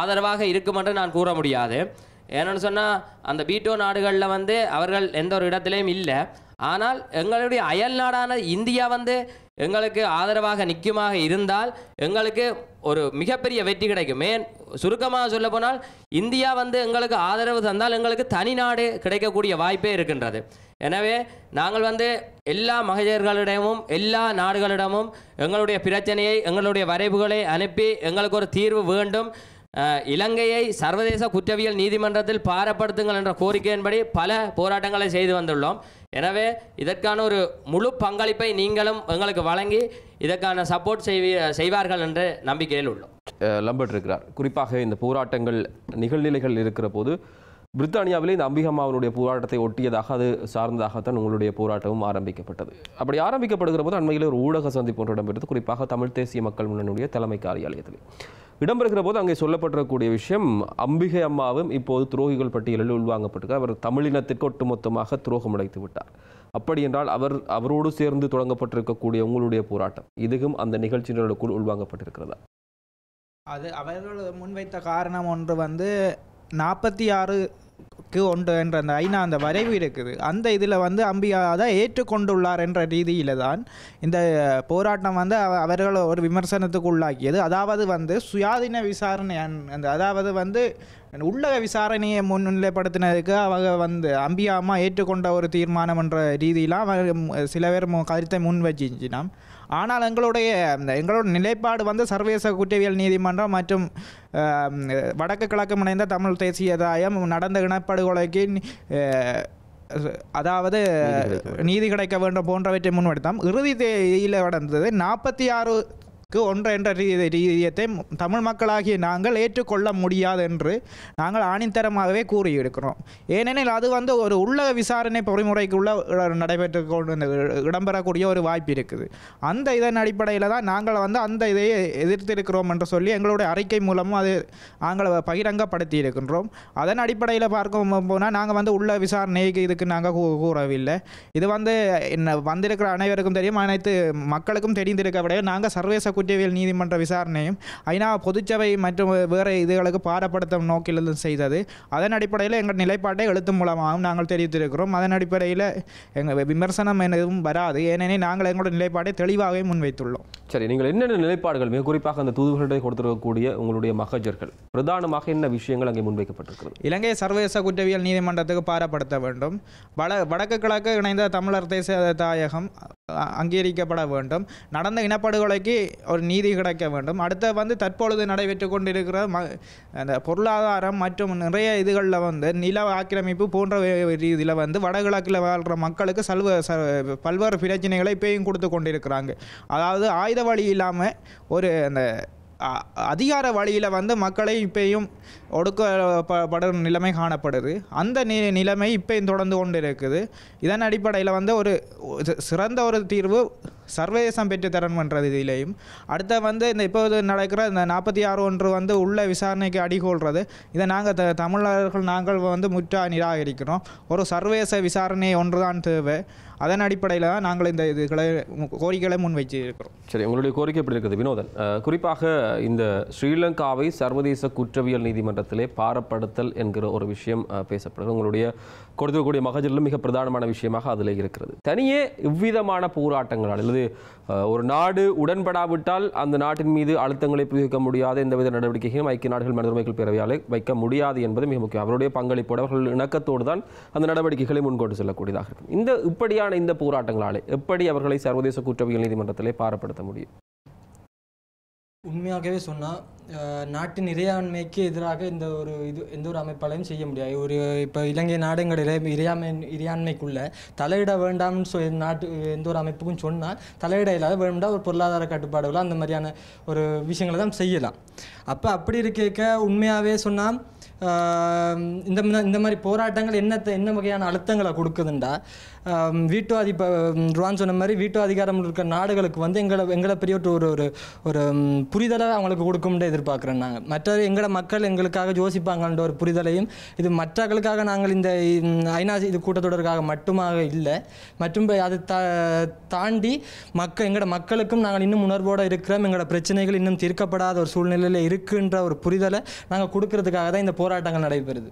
ஆதரவாக இருக்கும் என்று நான் கூற முடியாது. ஏன்னு சொன்னால் அந்த பீட்டோ நாடுகளில் வந்து அவர்கள் எந்த ஒரு இடத்துலையும் இல்லை. ஆனால் எங்களுடைய அயல் நாடான இந்தியா வந்து எங்களுக்கு ஆதரவாக நிற்குமாக இருந்தால் எங்களுக்கு ஒரு மிகப்பெரிய வெற்றி கிடைக்கும். ஏன் சுருக்கமாக சொல்ல போனால் இந்தியா வந்து எங்களுக்கு ஆதரவு தந்தால் எங்களுக்கு தனி நாடு கிடைக்கக்கூடிய வாய்ப்பே இருக்கின்றது. எனவே நாங்கள் வந்து எல்லா மகளிர்களிடமும் எல்லா நாடுகளிடமும் எங்களுடைய பிரச்சனையை, எங்களுடைய வரைவுகளை அனுப்பி எங்களுக்கு ஒரு தீர்வு வேண்டும், இலங்கையை சர்வதேச குற்றவியல் நீதிமன்றத்தில் பாரப்படுத்துங்கள் என்ற கோரிக்கையின்படி பல போராட்டங்களை செய்து வந்துள்ளோம். எனவே இதற்கான ஒரு முழு பங்களிப்பை நீங்களும் எங்களுக்கு வழங்கி இதற்கான சப்போர்ட் செய்வார்கள் என்ற நம்பிக்கையில் உள்ளோம். லம்பர்ட் இருக்கிறார். குறிப்பாக இந்த போராட்டங்கள் நிகழ்நிலைகள் இருக்கிற போது பிரித்தானியாவிலே இந்த அம்பிகம்மாவனுடைய போராட்டத்தை ஒட்டியதாக, அது சார்ந்ததாகத்தான் உங்களுடைய போராட்டமும் ஆரம்பிக்கப்பட்டது. அப்படி ஆரம்பிக்கப்படுகிற போது அண்மையில் ஒரு ஊடக சந்திப்பு ஒன்று இடம்பெற்றது, குறிப்பாக தமிழ் தேசிய மக்கள் முன்னணியுடைய தலைமை காரியாலயத்தில் இடம்பெறுகிற போது அங்கே சொல்லப்பட்டிருக்கக்கூடிய விஷயம், அம்பிகை அம்மாவும் இப்போது துரோகிகள் பட்டியலில் உள்வாங்கப்பட்டிருக்கார், அவர் தமிழினத்திற்கு ஒட்டுமொத்தமாக துரோகம் அடைத்து விட்டார். அப்படி என்றால் அவர் அவரோடு சேர்ந்து தொடங்கப்பட்டிருக்கக்கூடிய உங்களுடைய போராட்டம் இதுவும் அந்த நிகழ்ச்சியினருக்குள் உள்வாங்கப்பட்டிருக்கிறதா? அது அவர்கள் முன்வைத்த காரணம் ஒன்று வந்து நாற்பத்தி ஆறுக்கு ஒன்று என்ற அந்த ஐநா அந்த வரைவு இருக்குது, அந்த இதில் வந்து அம்பிகா தான் ஏற்றுக்கொண்டுள்ளார் என்ற ரீதியில் தான் இந்த போராட்டம் வந்து அவர்கள் ஒரு விமர்சனத்துக்கு உள்ளாக்கியது. அதாவது வந்து சுயாதீன விசாரணை, அந்த அதாவது வந்து உள்ளக விசாரணையை முன்னிலைப்படுத்தினதுக்கு அவங்க வந்து அம்பிகா அம்மா ஏற்றுக்கொண்ட ஒரு தீர்மானம் என்ற ரீதியெலாம் அவங்க சில பேர் கருத்தை முன் வச்சிச்சினாம். ஆனால் எங்களுடைய எங்களோட நிலைப்பாடு வந்து சர்வதேச குற்றவியல் நீதிமன்றம் மற்றும் வடக்கு கிழக்கு முனைந்த தமிழ் தேசியதாயம் நடந்த இனப்படுகொலைக்கு அதாவது நீதி கிடைக்க வேண்டும் போன்றவற்றை முன்வெடுத்தாம். இறுதி தேதியில் நடந்தது நாற்பத்தி ஆறு ஒன்று என்ற ரீதியத்தை தமிழ் மக்களாகிய நாங்கள் ஏற்றுக்கொள்ள முடியாது என்று நாங்கள் ஆணித்தரமாகவே கூறியிருக்கிறோம். ஏனெனில் அது வந்து ஒரு உள்ளக விசாரணை பொறிமுறைக்குள்ள நடைபெற்று கொண்டு இடம்பெறக்கூடிய ஒரு வாய்ப்பு இருக்குது. அந்த இதன் அடிப்படையில் தான் நாங்கள் வந்து அந்த இதையை எதிர்த்திருக்கிறோம் என்று சொல்லி எங்களுடைய அறிக்கை மூலமும் அது நாங்கள் பகிரங்கப்படுத்தி இருக்கின்றோம். அதன் அடிப்படையில் பார்க்க போனால் நாங்கள் வந்து உள்ள விசாரணைக்கு இதுக்கு நாங்கள் கூறவில்லை. இது வந்து என்ன வந்திருக்கிற அனைவருக்கும் தெரியும், அனைத்து மக்களுக்கும் தெரிந்திருக்க விட நாங்கள் சர்வதேச குற்றவியல் நீதிமன்ற விசாரணையும் ஐநா பொதுச்சபை மற்றும் வேறு இதுகளுக்கு பாரப்படுத்தும் நோக்கில் செய்தது. அதன் அடிப்படையில் எங்கள் நிலைப்பாட்டை எழுத்து மூலமாகவும் நாங்கள் தெரிவித்திருக்கிறோம். அதன் அடிப்படையில் எங்கள் விமர்சனம் எதுவும் வராது, ஏனெனில் நாங்கள் எங்களுடைய நிலைப்பாட்டை தெளிவாகவே முன்வைத்துள்ளோம். சரி, நீங்கள் என்னென்ன நிலைப்பாடுகள் மிக குறிப்பாக அந்த தூதுவர்களை கொடுத்திருக்கக்கூடிய உங்களுடைய மகஜர்கள் பிரதானமாக என்ன விஷயங்கள் அங்கே முன்வைக்கப்பட்டிருக்கிறது? இலங்கை சர்வதேச குற்றவியல் நீதிமன்றத்துக்கு பாரப்படுத்த வேண்டும், வடக்கு கிழக்கு இணைந்த தமிழர் தேச தாயகம் அங்கீகரிக்கப்பட வேண்டும், நடந்த இனப்படுகொலைக்கு ஒரு நீதி கிடைக்க வேண்டும். அடுத்த வந்து தற்பொழுது நடைபெற்று கொண்டிருக்கிற ம அந்த பொருளாதாரம் மற்றும் நிறைய இதுகளில் வந்து நில ஆக்கிரமிப்பு போன்ற இதில் வந்து வடகிழக்கில் வாழ்கிற மக்களுக்கு சல்வ ச பல்வேறு பிரச்சனைகளை இப்பயும் கொடுத்து கொண்டிருக்கிறாங்க. அதாவது ஆயுத வழி இல்லாமல் ஒரு அந்த அதிகார வழியில் வந்து மக்களை இப்பயும் ஒடுக்கப்படும் நிலைமை காணப்படுது. அந்த நிலைமை இப்பயும் தொடர்ந்து கொண்டு இருக்குது. இதன் அடிப்படையில் வந்து ஒரு சிறந்த ஒரு தீர்வு சர்வதேசம் பெற்றுத்தரணுன்றது இதிலேயும் அடுத்த வந்து இந்த இப்போது நடக்கிற இந்த நாற்பத்தி ஆறு ஒன்று வந்து உள்ள விசாரணைக்கு அடிகொள்கிறது. இதை நாங்கள் த தமிழர்கள் நாங்கள் வந்து முற்றா நிராகரிக்கிறோம். ஒரு சர்வதேச விசாரணை ஒன்று தான் தேவை. அதன் அடிப்படையில் தான் நாங்கள் இந்த இதுகளை கோரிக்கைகளை முன்வைச்சு இருக்கிறோம். சரி, உங்களுடைய கோரிக்கை எப்படி இருக்குது வினோதன்? குறிப்பாக இந்த ஸ்ரீலங்காவை சர்வதேச குற்றவியல் நீதிமன்றத்திலே பாரப்படுத்தல் என்கிற ஒரு விஷயம் பேசப்படுகிறது. உங்களுடைய கொடுக்கக்கூடிய மகஜரிலும் மிக பிரதானமான விஷயமாக அதில் இருக்கிறது. தனியே இவ்விதமான போராட்டங்களால் அல்லது ஒரு நாடு உடன்படாவிட்டால் அந்த நாட்டின் மீது அழுத்தங்களை பிரயோகிக்க முடியாத எந்தவித நடவடிக்கையும் ஐக்கிய நாடுகள் மனித உரிமைகள் பேரவையால் வைக்க முடியாது என்பது மிக முக்கியம். அவருடைய பங்களிப்போடு அவர்கள் இணக்கத்தோடு தான் அந்த நடவடிக்கைகளை முன்கொண்டு செல்லக்கூடியதாக இருக்கும். இந்த இப்படியான இந்த போராட்டங்களாலே எப்படி அவர்களை சர்வதேச குற்றவியல் நீதிமன்றத்திலே பாரப்படுத்த முடியும்? உண்மையாகவே சொன்னால் நாட்டின் இறையாண்மைக்கு எதிராக இந்த ஒரு இது எந்த ஒரு அமைப்பாலையும் செய்ய முடியாது. ஒரு இப்போ இலங்கை நாடுங்களில் இறையாண்மை இறையாண்மைக்குள்ளே தலையிட வேண்டாம்னு சொ நாட்டு எந்த ஒரு அமைப்புக்கும் சொன்னால் தலையிட இல்லாத வேண்டாம் ஒரு பொருளாதார கட்டுப்பாடுகளோ அந்த மாதிரியான ஒரு விஷயங்களை தான் செய்யலாம். அப்போ அப்படி இருக்க உண்மையாகவே சொன்னால் இந்த இந்த மாதிரி போராட்டங்கள் என்னத்தை என்ன வகையான அழுத்தங்களை கொடுக்குதுண்டா வீட்டு அதி இப்போ ருவான் சொன்ன மாதிரி வீட்டு அதிகாரம் இருக்கிற நாடுகளுக்கு வந்து எங்களை எங்களை பெரிய ஒரு ஒரு ஒரு புரிதலை அவங்களுக்கு கொடுக்கும்னு எதிர்பார்க்குறோம் நாங்கள். மற்றவர்கள் எங்களோட மக்கள் எங்களுக்காக யோசிப்பாங்கன்ற ஒரு புரிதலையும் இது மற்றவர்களுக்காக நாங்கள் இந்த ஐநா இது கூட்டத்தொடருக்காக மட்டுமாக இல்லை, மற்றும் அது தாண்டி மக்கள் எங்களோட மக்களுக்கும் நாங்கள் இன்னும் உணர்வோடு இருக்கிறோம், எங்களோட பிரச்சனைகள் இன்னும் தீர்க்கப்படாத ஒரு சூழ்நிலையில் இருக்குன்ற ஒரு புரிதலை நாங்கள் கொடுக்கறதுக்காக தான் இந்த போராட்டங்கள் நடைபெறுது.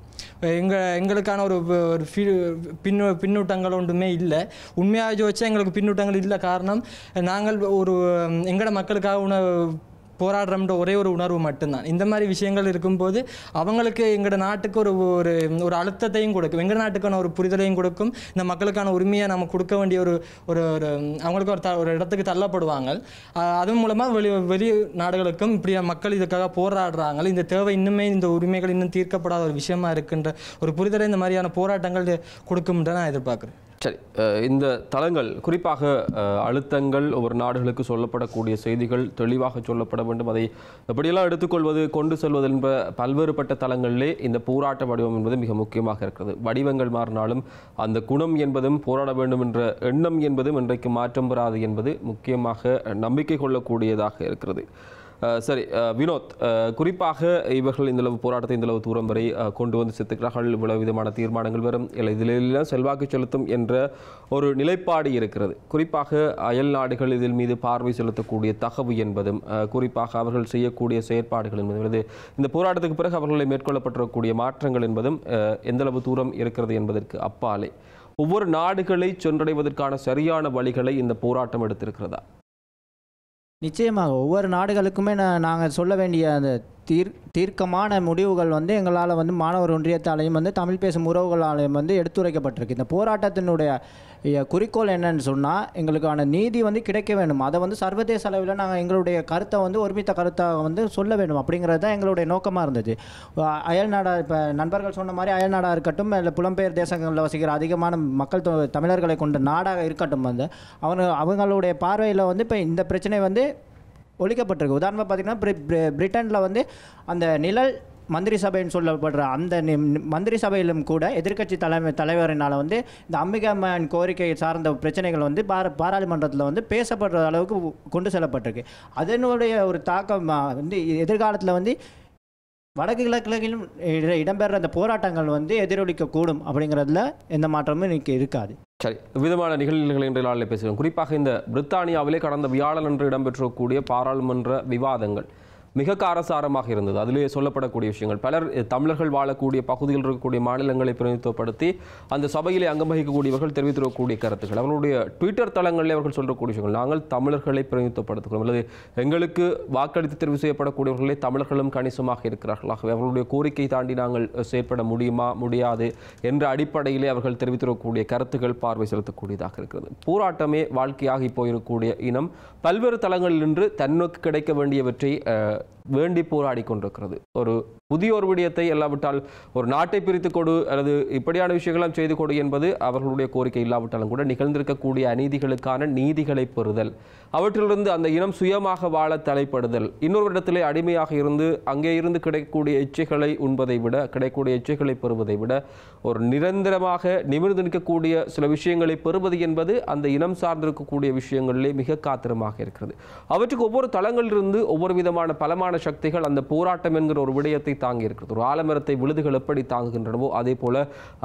எங்கள் எங்களுக்கான ஒரு ஒரு பின் பின்னூட்டங்கள் ஒன்றுமே இல்லை. உண்மையாக யோசிச்சா எங்களுக்கு பின்னூட்டங்கள் இல்லை. காரணம் நாங்கள் ஒரு எங்களோட மக்களுக்காக உண போராடுறோம்ன்ற ஒரே ஒரு உணர்வு மட்டும்தான். இந்த மாதிரி விஷயங்கள் இருக்கும்போது அவங்களுக்கு எங்களோட நாட்டுக்கு ஒரு ஒரு ஒரு அழுத்தத்தையும் கொடுக்கும், எங்கள் நாட்டுக்கான ஒரு புரிதலையும் கொடுக்கும், இந்த மக்களுக்கான உரிமையை நம்ம கொடுக்க வேண்டிய ஒரு ஒரு அவங்களுக்கு ஒரு த ஒரு இடத்துக்கு தள்ளப்படுவாங்க. அதன் மூலமாக வெளி வெளி நாடுகளுக்கும் இப்படி மக்கள் இதுக்காக போராடுறாங்க, இந்த தேவை இன்னுமே இந்த உரிமைகள் இன்னும் தீர்க்கப்படாத ஒரு விஷயமா இருக்குன்ற ஒரு புரிதலை இந்த மாதிரியான போராட்டங்கள் கொடுக்கும்ன்ற நான் எதிர்பார்க்குறேன். சரி, இந்த தளங்கள் குறிப்பாக அழுத்தங்கள் ஒவ்வொரு நாடுகளுக்கு சொல்லப்படக்கூடிய செய்திகள் தெளிவாக சொல்லப்பட வேண்டும். அதை எப்படியெல்லாம் எடுத்துக்கொள்வது கொண்டு செல்வது என்ப பல்வேறுபட்ட தளங்களிலே இந்த போராட்ட வடிவம் என்பது மிக முக்கியமாக இருக்கிறது. வடிவங்கள் மாறினாலும் அந்த குணம் என்பதும் போராட வேண்டும் என்ற எண்ணம் என்பதும் இன்றைக்கு மாற்றம் பெறாது என்பது முக்கியமாக நம்பிக்கை கொள்ளக்கூடியதாக இருக்கிறது. சரி வினோத், குறிப்பாக இவர்கள் இந்தளவு போராட்டத்தை இந்தளவு தூரம் வரை கொண்டு வந்து செத்துக்கிறார்கள், இவ்வளவு விதமான தீர்மானங்கள் வரும் இல்லை இதிலெல்லாம் செல்வாக்கு செலுத்தும் என்ற ஒரு நிலைப்பாடு இருக்கிறது. குறிப்பாக அயல் நாடுகள் இதில் மீது பார்வை செலுத்தக்கூடிய தகவு என்பதும் குறிப்பாக அவர்கள் செய்யக்கூடிய செயற்பாடுகள் என்பது இந்த போராட்டத்துக்கு பிறகு அவர்களை மேற்கொள்ளப்பட்டிருக்கக்கூடிய மாற்றங்கள் என்பதும் எந்தளவு தூரம் இருக்கிறது என்பதற்கு அப்பாலே ஒவ்வொரு நாடுகளை சென்றடைவதற்கான சரியான வழிகளை இந்த போராட்டம் எடுத்திருக்கிறதா? நிச்சயமாக ஒவ்வொரு நாடுகளுக்குமே நாங்கள் சொல்ல வேண்டிய அந்த தீர் தீர்க்கமான முடிவுகள் வந்து எங்களால் வந்து மாணவர் ஒன்றியத்தாலையும் வந்து தமிழ் பேசும் உறவுகளாலையும் வந்து எடுத்துரைக்கப்பட்டிருக்கு. இந்த போராட்டத்தினுடைய குறிக்கோள் என்னன்னு சொன்னால் எங்களுக்கான நீதி வந்து கிடைக்க வேண்டும். அதை வந்து சர்வதேச அளவில் நாங்கள் எங்களுடைய கருத்தை வந்து ஒருமித்த கருத்தாக வந்து சொல்ல வேண்டும் அப்படிங்கிறது தான் எங்களுடைய நோக்கமாக இருந்தது. அயல் நாடாக இப்போ நண்பர்கள் சொன்ன மாதிரி அயல் நாடாக இருக்கட்டும் இல்லை புலம்பெயர் தேசங்களில் வசிக்கிற அதிகமான மக்கள் தொ தமிழர்களை கொண்ட நாடாக இருக்கட்டும் வந்து அவங்க அவங்களுடைய பார்வையில் வந்து இப்போ இந்த பிரச்சனை வந்து ஒழிக்கப்பட்டிருக்கு. உதாரணமாக பார்த்திங்கன்னா பிரி பிரிட்டனில் வந்து அந்த நிழல் மந்திரி சபைன்னு சொல்லப்படுற அந்த மந்திரி சபையிலும் கூட எதிர்க்கட்சி தலைமை தலைவரினால் வந்து இந்த அம்பிகாமன் கோரிக்கையை சார்ந்த பிரச்சனைகள் வந்து பார பாராளுமன்றத்தில் வந்து பேசப்படுற அளவுக்கு கொண்டு செல்லப்பட்டிருக்கு. அதனுடைய ஒரு தாக்கம் வந்து எதிர்காலத்தில் வந்து வடக்கு கிழக்கிலும் இடம்பெற அந்த போராட்டங்கள் வந்து எதிரொலிக்கக்கூடும் அப்படிங்கிறதுல எந்த மாற்றமும் இன்னைக்கு இருக்காது. சரி, விதமான நிகழ்வுகள் என்ற நாளில் பேசுகிறோம். குறிப்பாக இந்த பிரித்தானியாவிலே கடந்த வியாழன்று இடம்பெற்றக்கூடிய பாராளுமன்ற விவாதங்கள் மிக காரசாரமாக இருந்தது. அதிலே சொல்லப்படக்கூடிய விஷயங்கள் பலர் தமிழர்கள் வாழக்கூடிய பகுதியில் இருக்கக்கூடிய மாநிலங்களை பிரதிநிதித்துவப்படுத்தி அந்த சபையிலே அங்கம் வகிக்கக்கூடியவர்கள் தெரிவித்திருக்கக்கூடிய கருத்துக்கள் அவர்களுடைய ட்விட்டர் தளங்களில் அவர்கள் சொல்லக்கூடிய விஷயங்கள் நாங்கள் தமிழர்களை பிரதிநிதித்துவப்படுத்துகிறோம் அல்லது எங்களுக்கு வாக்களித்து தெரிவு செய்யப்படக்கூடியவர்களே தமிழர்களும் கணிசமாக இருக்கிறார்கள், ஆகவே அவர்களுடைய கோரிக்கை தாண்டி நாங்கள் செயற்பட முடியுமா முடியாது என்ற அடிப்படையிலே அவர்கள் தெரிவித்திருக்கக்கூடிய கருத்துக்கள் பார்வை செலுத்தக்கூடியதாக இருக்கிறது. போராட்டமே வாழ்க்கையாகி போயிருக்கக்கூடிய இனம் பல்வேறு தளங்களில் நின்று தன்னோக்கு கிடைக்க வேண்டியவற்றை வேண்டி போராடி கொண்டிருக்கிறது. ஒரு புதிய ஒரு விடயத்தை இல்லாவிட்டால் ஒரு நாட்டை பிரித்து கொடு அல்லது இப்படியான விஷயங்களாம் செய்து கொடு என்பது அவர்களுடைய கோரிக்கை இல்லாவிட்டாலும் கூட நிகழ்ந்திருக்கக்கூடிய அநீதிகளுக்கான நீதிகளை பெறுதல், அவற்றிலிருந்து அந்த இனம் சுயமாக வாழ தலைப்படுதல், இன்னொரு இடத்திலே அடிமையாக இருந்து அங்கே இருந்து கிடைக்கக்கூடிய எச்சைகளை உண்பதை விட கிடைக்கக்கூடிய எச்சைகளை பெறுவதை விட ஒரு நிரந்தரமாக நிமிர்ந்து நிற்கக்கூடிய சில விஷயங்களை பெறுவது என்பது அந்த இனம் சார்ந்திருக்கக்கூடிய விஷயங்களிலே மிக காத்திரமாக இருக்கிறது. அவற்றுக்கு ஒவ்வொரு தளங்களிலிருந்து ஒவ்வொரு விதமான பலமான சக்திகள் அந்த போராட்டம் என்கிற ஒரு விடயத்தை தாங்கி இருக்கிறது. ஒரு ஆலமரத்தை விழுதுகள் எப்படி தாங்குகின்றனவோ அதே போல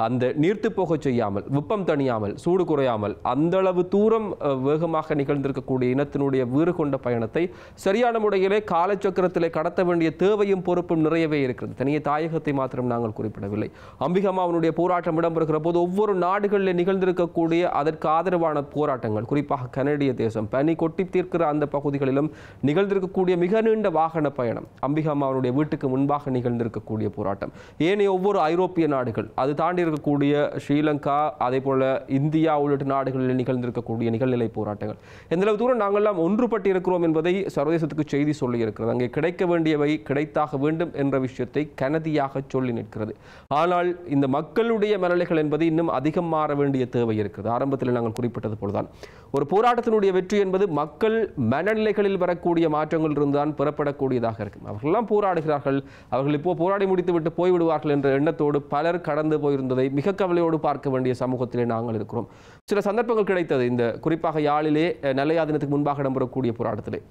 அந்த நீர்த்து போக செய்யாமல், வெப்பம் தணியாமல், சூடு குறையாமல் அந்த அளவு தூரம் வேகமாக நிகழ்ந்திருக்கக்கூடிய இனத்தினுடைய வீறு கொண்ட பயணத்தை சரியான முறையிலே காலச்சக்கரத்திலே கடத்த வேண்டிய தேவையும் பொறுப்பும் நிறையவே இருக்கிறது. தனியே தாயகத்தை மாத்திரம் நாங்கள் குறிப்பிடவில்லை. அம்பிகமாவனுடைய போராட்டம் இடம்பெறுகிற போது ஒவ்வொரு நாடுகளில் நிகழ்ந்திருக்கக்கூடிய அதற்கு ஆதரவான போராட்டங்கள், குறிப்பாக கனடிய தேசம் பனி கொட்டி தீர்க்கிற அந்த பகுதிகளிலும் நிகழ்ந்திருக்கக்கூடிய மிக நீண்ட வாகன பயணம், அம்பிகமாவனுடைய வீட்டுக்கு முன்பாக நிகழ்ந்திருக்கக்கூடிய போராட்டம், ஏனைய ஒவ்வொரு ஐரோப்பிய நாடுகள், அது தாண்டி இருக்கக்கூடிய ஸ்ரீலங்கா, அதே போல இந்தியா உள்ளிட்ட நாடுகளில் நிகழ்ந்திருக்கக்கூடிய நிகழ்நிலை போராட்டங்கள், எந்தளவு தூரம் நாங்கள்லாம் ஒன்றுபட்டு இருக்கிறோம் என்பதை சர்வதேசத்துக்கு செய்தி சொல்லி இருக்கிறது. அங்கே கிடைக்க வேண்டியவை கிடைத்தாக வேண்டும் என்ற விஷயத்தை கனதியாக சொல்லி நிற்கிறது. ஆனால் இந்த மக்களுடைய மனநிலைகள் என்பது இன்னும் அதிகம் மாற வேண்டிய தேவை இருக்கிறது. ஆரம்பத்தில் நாங்கள் குறிப்பிட்டது போல்தான் ஒரு போராட்டத்தினுடைய வெற்றி என்பது மக்கள் மனநிலைகளில் வரக்கூடிய மாற்றங்கள் இருந்தான் பெறப்படக்கூடியதாக இருக்கும். அவர்களெல்லாம் போராடுகிறார்கள், அவர்கள் இப்போ போராடி முடித்துவிட்டு போய்விடுவார்கள் என்ற எண்ணத்தோடு பலர் கடந்து போயிருந்ததை மிக கவலையோடு பார்க்க வேண்டிய சமூகத்திலே நாங்கள் இருக்கிறோம். சில சந்தர்ப்பங்கள் கிடைத்தது. இந்த குறிப்பாக யாழிலே நல்லையா தினத்துக்கு முன்பாக இடம்பெறக்கூடிய போராட்டத்திலே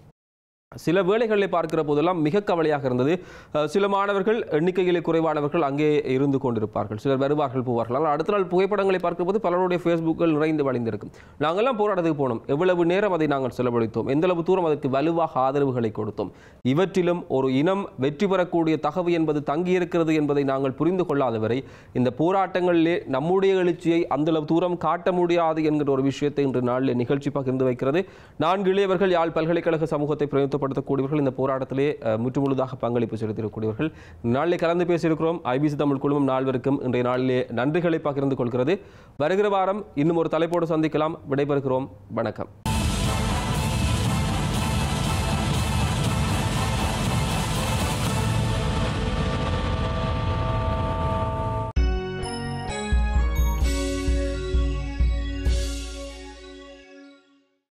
சில வேளைகளில் பார்க்கிற போதெல்லாம் மிக கவலையாக இருந்தது. சில மாணவர்கள் எண்ணிக்கையிலே குறைவானவர்கள் அங்கே இருந்து கொண்டிருப்பார்கள். சிலர் வருவார்கள் போவார்கள். ஆனால் அடுத்த நாள் புகைப்படங்களை பார்க்கும் போது பலருடைய ஃபேஸ்புக்கில் நிறைந்து வழிந்திருக்கும். நாங்கள்லாம் போராட்டத்துக்கு போனோம், எவ்வளவு நேரம் அதை நாங்கள் செலவழித்தோம், எந்தளவு தூரம் அதற்கு வலுவாக ஆதரவுகளை கொடுத்தோம், இவற்றிலும் ஒரு இனம் வெற்றி பெறக்கூடிய தகவு என்பது தங்கியிருக்கிறது என்பதை நாங்கள் புரிந்து கொள்ளாதவரை இந்த போராட்டங்களிலே நம்முடைய எழுச்சியை அந்தளவு தூரம் காட்ட முடியாது என்கிற ஒரு விஷயத்தை இன்று நாளில் நிகழ்ச்சி பகிர்ந்து வைக்கிறது. நான்கு இளையவர்கள் யாழ் பல்கலைக்கழக சமூகத்தை பிரதிநிதித்துவ கூடியவர்கள் இந்த போராட்டத்திலே முற்றுமுழுதாக பங்களிப்பு செலுத்தியிருக்கூடியவர்கள். நாளிலே கலந்து பேசியிருக்கிறோம். ஐபிசி தமிழ் குழுமம் நால்வருக்கும் இன்றைய நாளிலே நன்றிகளை பகிர்ந்து கொள்கிறது. வருகிற வாரம் இன்னும் ஒரு தலைப்போடு சந்திக்கலாம். விடைபெறுகிறோம். வணக்கம்.